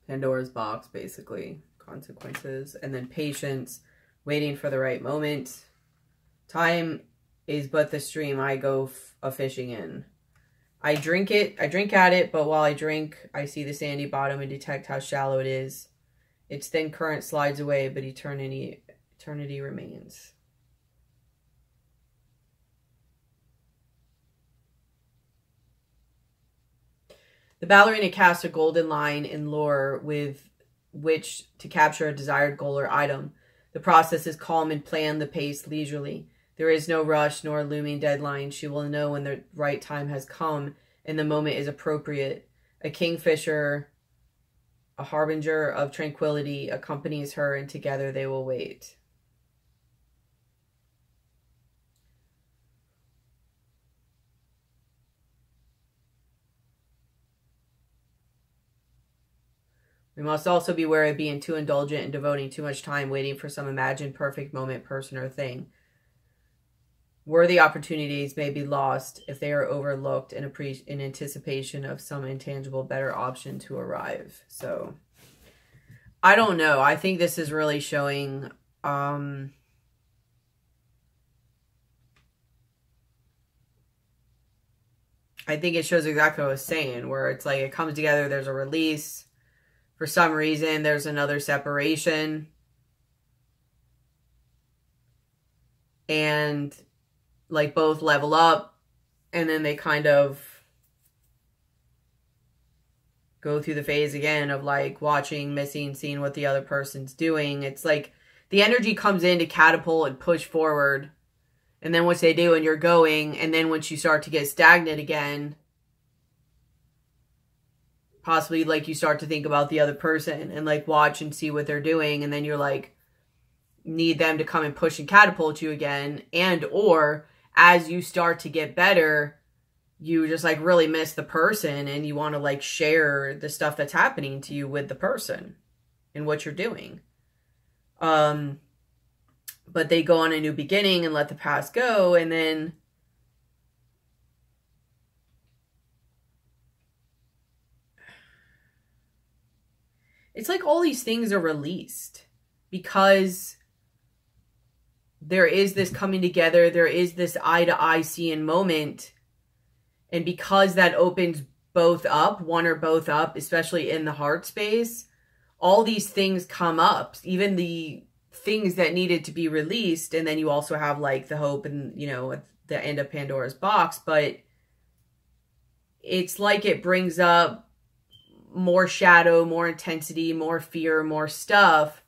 Pandora's box, basically, consequences. And then patience, waiting for the right moment. Time is but the stream I go a-fishing in. I drink at it, but while I drink, I see the sandy bottom and detect how shallow it is. Its thin current slides away, but eternity remains. The ballerina casts a golden line in lure with which to capture a desired goal or item. The process is calm and planned, the pace leisurely. There is no rush nor looming deadline. She will know when the right time has come and the moment is appropriate. A kingfisher, a harbinger of tranquility, accompanies her, and together they will wait. We must also be wary of being too indulgent and devoting too much time waiting for some imagined perfect moment, person, or thing. Worthy opportunities may be lost if they are overlooked in anticipation of some intangible, better option to arrive. So, I don't know. I think this is really showing I think it shows exactly what I was saying, where it's like it comes together, there's a release. For some reason, there's another separation. And, like, both level up. And then they kind of go through the phase again of, like, watching, missing, seeing what the other person's doing. It's like the energy comes in to catapult and push forward. And then once they do and you're going, and then once you start to get stagnant again, possibly, like, you start to think about the other person and, like, watch and see what they're doing. And then you're, like, need them to come and push and catapult you again. And or as you start to get better, you just, like, really miss the person. And you want to, like, share the stuff that's happening to you with the person and what you're doing. But they go on a new beginning and let the past go. And then it's like all these things are released because there is this coming together. There is this eye-to-eye seeing moment. And because that opens both up, one or both up, especially in the heart space, all these things come up, even the things that needed to be released. And then you also have, like, the hope and, you know, at the end of Pandora's box. But it's like it brings up more shadow, more intensity, more fear, more stuff.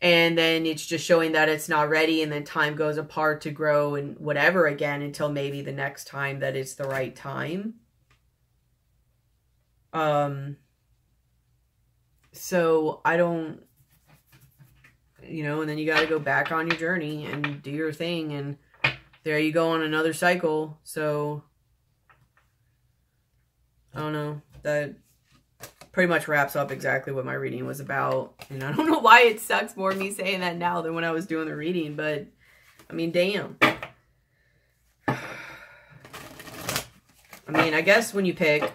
And then it's just showing that it's not ready. And then time goes apart to grow and whatever again until maybe the next time that it's the right time. So I don't, you know, and then you got to go back on your journey and do your thing. And there you go on another cycle. So I don't know, that pretty much wraps up exactly what my reading was about. And I don't know why it sucks more me saying that now than when I was doing the reading, but I mean, damn. I mean, I guess when you pick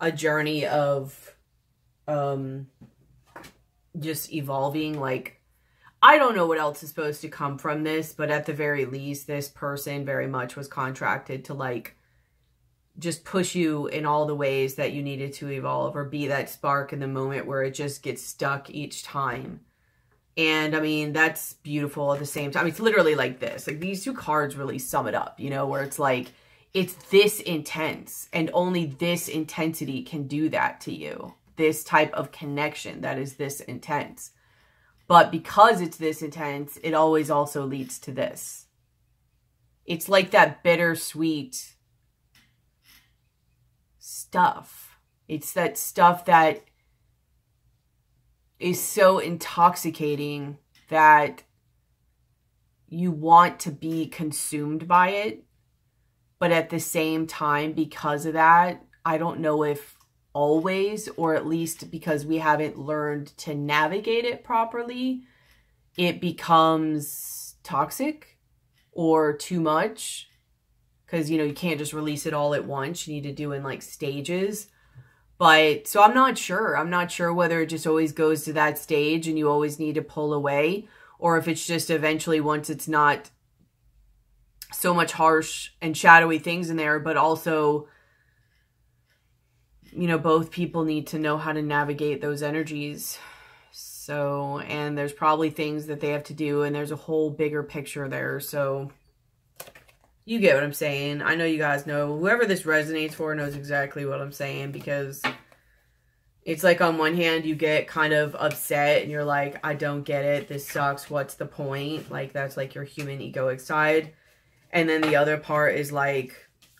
a journey of just evolving, like, I don't know what else is supposed to come from this, but at the very least, this person very much was contracted to, like, just push you in all the ways that you needed to evolve or be that spark in the moment where it just gets stuck each time. And I mean, that's beautiful at the same time. It's literally like this, like these two cards really sum it up, you know, where it's like, it's this intense and only this intensity can do that to you. This type of connection that is this intense, but because it's this intense, it always also leads to this. It's like that bittersweet stuff. It's that stuff that is so intoxicating that you want to be consumed by it. But at the same time, because of that, I don't know if always, or at least because we haven't learned to navigate it properly, it becomes toxic or too much. Because, you know, you can't just release it all at once. You need to do in like stages. But so I'm not sure. I'm not sure whether it just always goes to that stage and you always need to pull away, or if it's just eventually, once it's not so much harsh and shadowy things in there, but also, you know, both people need to know how to navigate those energies. So, and there's probably things that they have to do, and there's a whole bigger picture there. So you get what I'm saying. I know you guys know. Whoever this resonates for knows exactly what I'm saying, because it's like on one hand you get kind of upset and you're like, I don't get it. This sucks. What's the point? Like, that's like your human egoic side. And then the other part is like,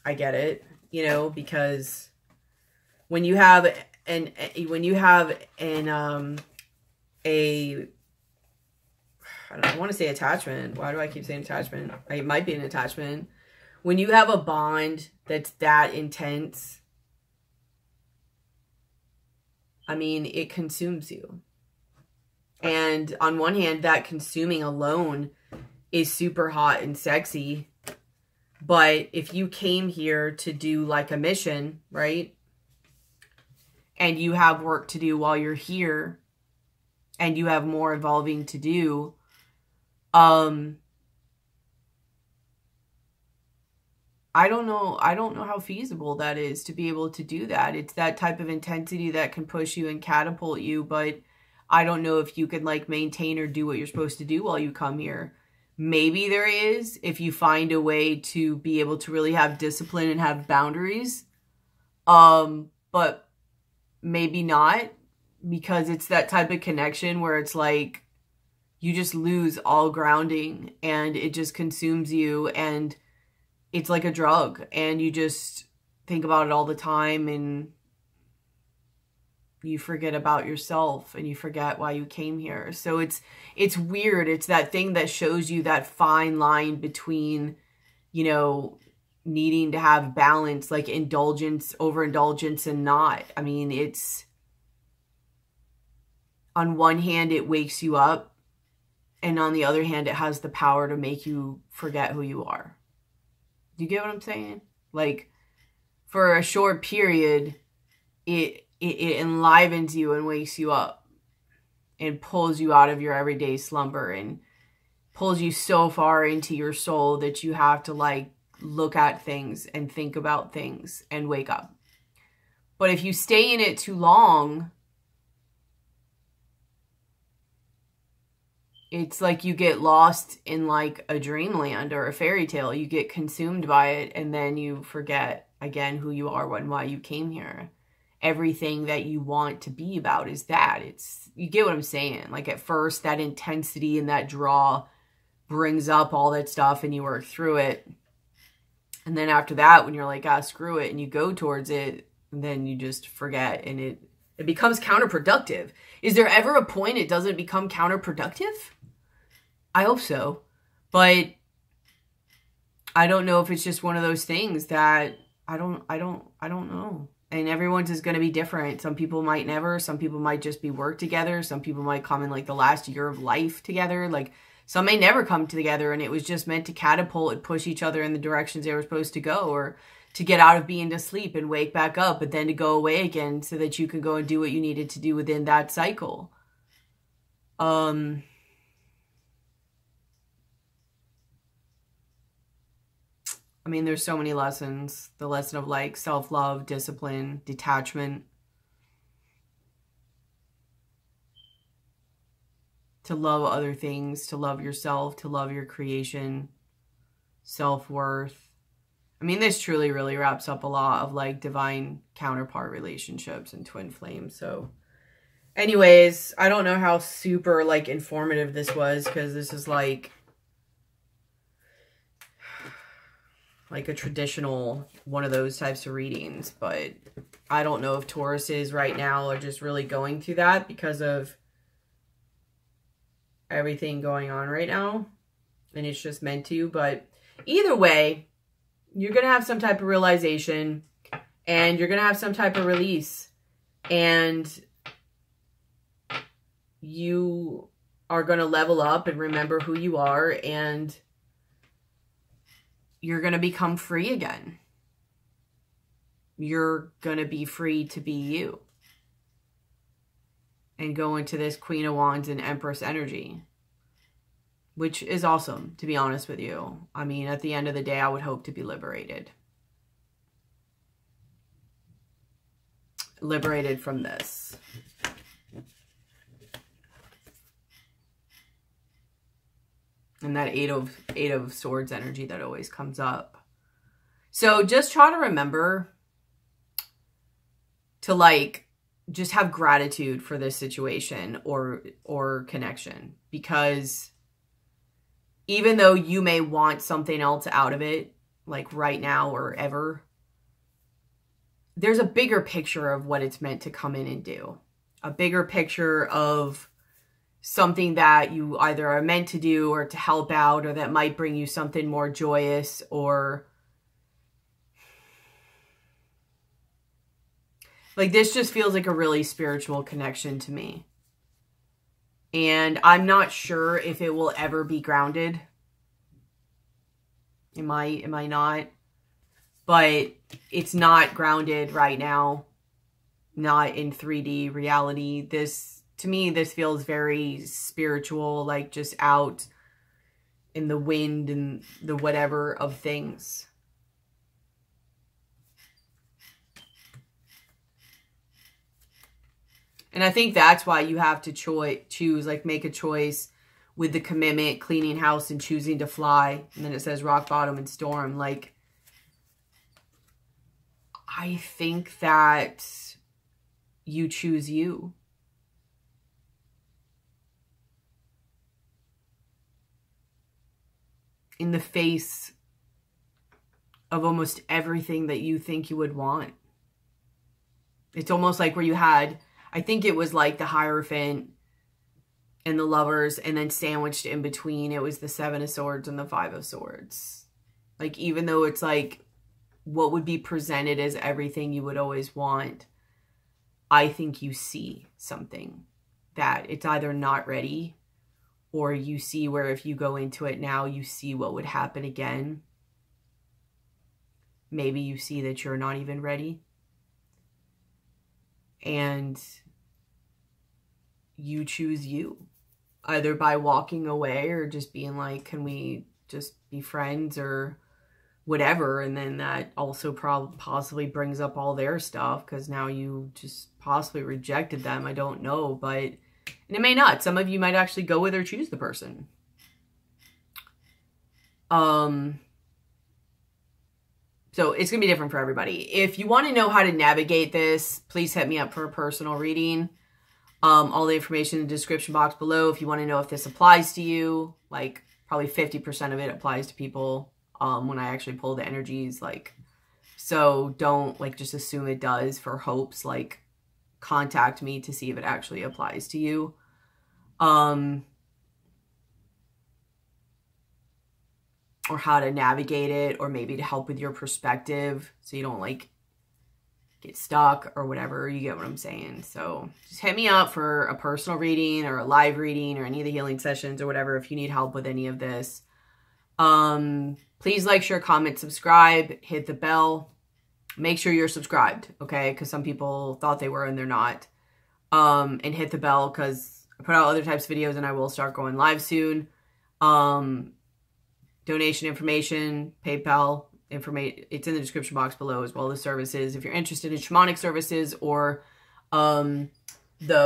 I get it, you know, because when you have a I want to say attachment. Why do I keep saying attachment? It might be an attachment. When you have a bond that's that intense, I mean, it consumes you. And on one hand, that consuming alone is super hot and sexy. But if you came here to do like a mission, right? And you have work to do while you're here, and you have more evolving to do, I don't know how feasible that is to be able to do that. It's that type of intensity that can push you and catapult you, but I don't know if you could like maintain or do what you're supposed to do while you come here. Maybe there is, if you find a way to be able to really have discipline and have boundaries, but maybe not, because it's that type of connection where it's like, you just lose all grounding and it just consumes you, and it's like a drug, and you just think about it all the time, and you forget about yourself and you forget why you came here. So it's weird. It's that thing that shows you that fine line between, you know, needing to have balance, like indulgence, overindulgence, and not. I mean, it's on one hand, it wakes you up, and on the other hand, it has the power to make you forget who you are. Do you get what I'm saying? Like, for a short period, it enlivens you and wakes you up and pulls you out of your everyday slumber and pulls you so far into your soul that you have to, like, look at things and think about things and wake up. But if you stay in it too long, it's like you get lost in like a dreamland or a fairy tale. You get consumed by it, and then you forget again who you are and why you came here. Everything that you want to be about is that. It's, you get what I'm saying? Like, at first, that intensity and that draw brings up all that stuff, and you work through it. And then after that, when you're like, ah, screw it, and you go towards it, and then you just forget, and it becomes counterproductive. Is there ever a point it doesn't become counterproductive? I hope so, but I don't know if it's just one of those things that I don't know. And everyone's is going to be different. Some people might never, some people might just be work together. Some people might come in like the last year of life together. Like, some may never come together, and it was just meant to catapult and push each other in the directions they were supposed to go, or to get out of being to sleep and wake back up, but then to go away again so that you can go and do what you needed to do within that cycle. I mean, there's so many lessons. The lesson of like self-love, discipline, detachment. To love other things, to love yourself, to love your creation, self-worth. I mean, this truly really wraps up a lot of like divine counterpart relationships and twin flames. So anyways, I don't know how super like informative this was, because this is like a traditional one of those types of readings, but I don't know if Tauruses right now are just really going through that because of everything going on right now, and it's just meant to. But either way, you're going to have some type of realization, and you're going to have some type of release, And you are going to level up and remember who you are, and you're going to become free again. You're going to be free to be you and go into this Queen of Wands and Empress energy, which is awesome, to be honest with you. I mean, at the end of the day, I would hope to be liberated. Liberated from this. And that eight of swords energy that always comes up. So just try to remember to, like, just have gratitude for this situation or connection, because even though you may want something else out of it, like right now or ever, there's a bigger picture of what it's meant to come in and do. A bigger picture of something that you either are meant to do or to help out, or that might bring you something more joyous, or like this just feels like a really spiritual connection to me. And I'm not sure if it will ever be grounded. Am I not? But it's not grounded right now. Not in 3D reality. To me, this feels very spiritual, like just out in the wind and the whatever of things. And I think that's why you have to choose, like make a choice with the commitment, cleaning house, and choosing to fly. And then it says rock bottom and storm. Like, I think that you choose you. In the face of almost everything that you think you would want. It's almost like where you had, I think it was like the Hierophant and the Lovers, and then sandwiched in between, it was the Seven of Swords and the Five of Swords. Like, even though it's like what would be presented as everything you would always want, I think you see something that it's either not ready, or you see where if you go into it now, you see what would happen again. Maybe you see that you're not even ready. And you choose you, either by walking away or just being like, can we just be friends or whatever. And then that also possibly brings up all their stuff, because now you just possibly rejected them. I don't know, but... And it may not. Some of you might actually go with or choose the person. So it's going to be different for everybody. If you want to know how to navigate this, please hit me up for a personal reading. All the information in the description box below. If you want to know if this applies to you, like probably 50% of it applies to people when I actually pull the energies. Like, so don't like just assume it does for hopes. Like, contact me to see if it actually applies to you. Or how to navigate it, or maybe to help with your perspective so you don't like get stuck or whatever. You get what I'm saying? So just hit me up for a personal reading or a live reading or any of the healing sessions or whatever if you need help with any of this. Please like, share, comment, subscribe, hit the bell. Make sure you're subscribed, okay? Because some people thought they were and they're not. And hit the bell, because I put out other types of videos and I will start going live soon. Donation information, PayPal information, it's in the description box below, as well as services. If you're interested in shamanic services or the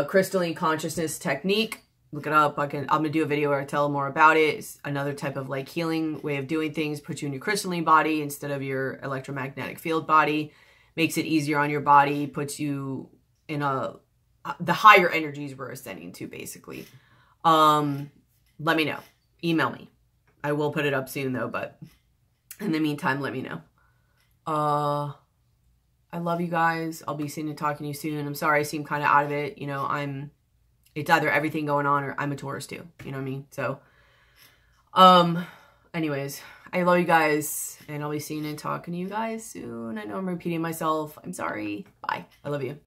crystalline consciousness technique, look it up. I'm going to do a video where I tell more about it. It's another type of like healing way of doing things. Put you in your crystalline body instead of your electromagnetic field body. Makes it easier on your body. Puts you in the higher energies we're ascending to, basically. Let me know. Email me. I will put it up soon though, but in the meantime, let me know. I love you guys. I'll be seeing and talking to you soon. I'm sorry I seem kind of out of it. You know, it's either everything going on or I'm a Taurus too. You know what I mean? So, anyways, I love you guys, and I'll be seeing and talking to you guys soon. I know I'm repeating myself. I'm sorry. Bye. I love you.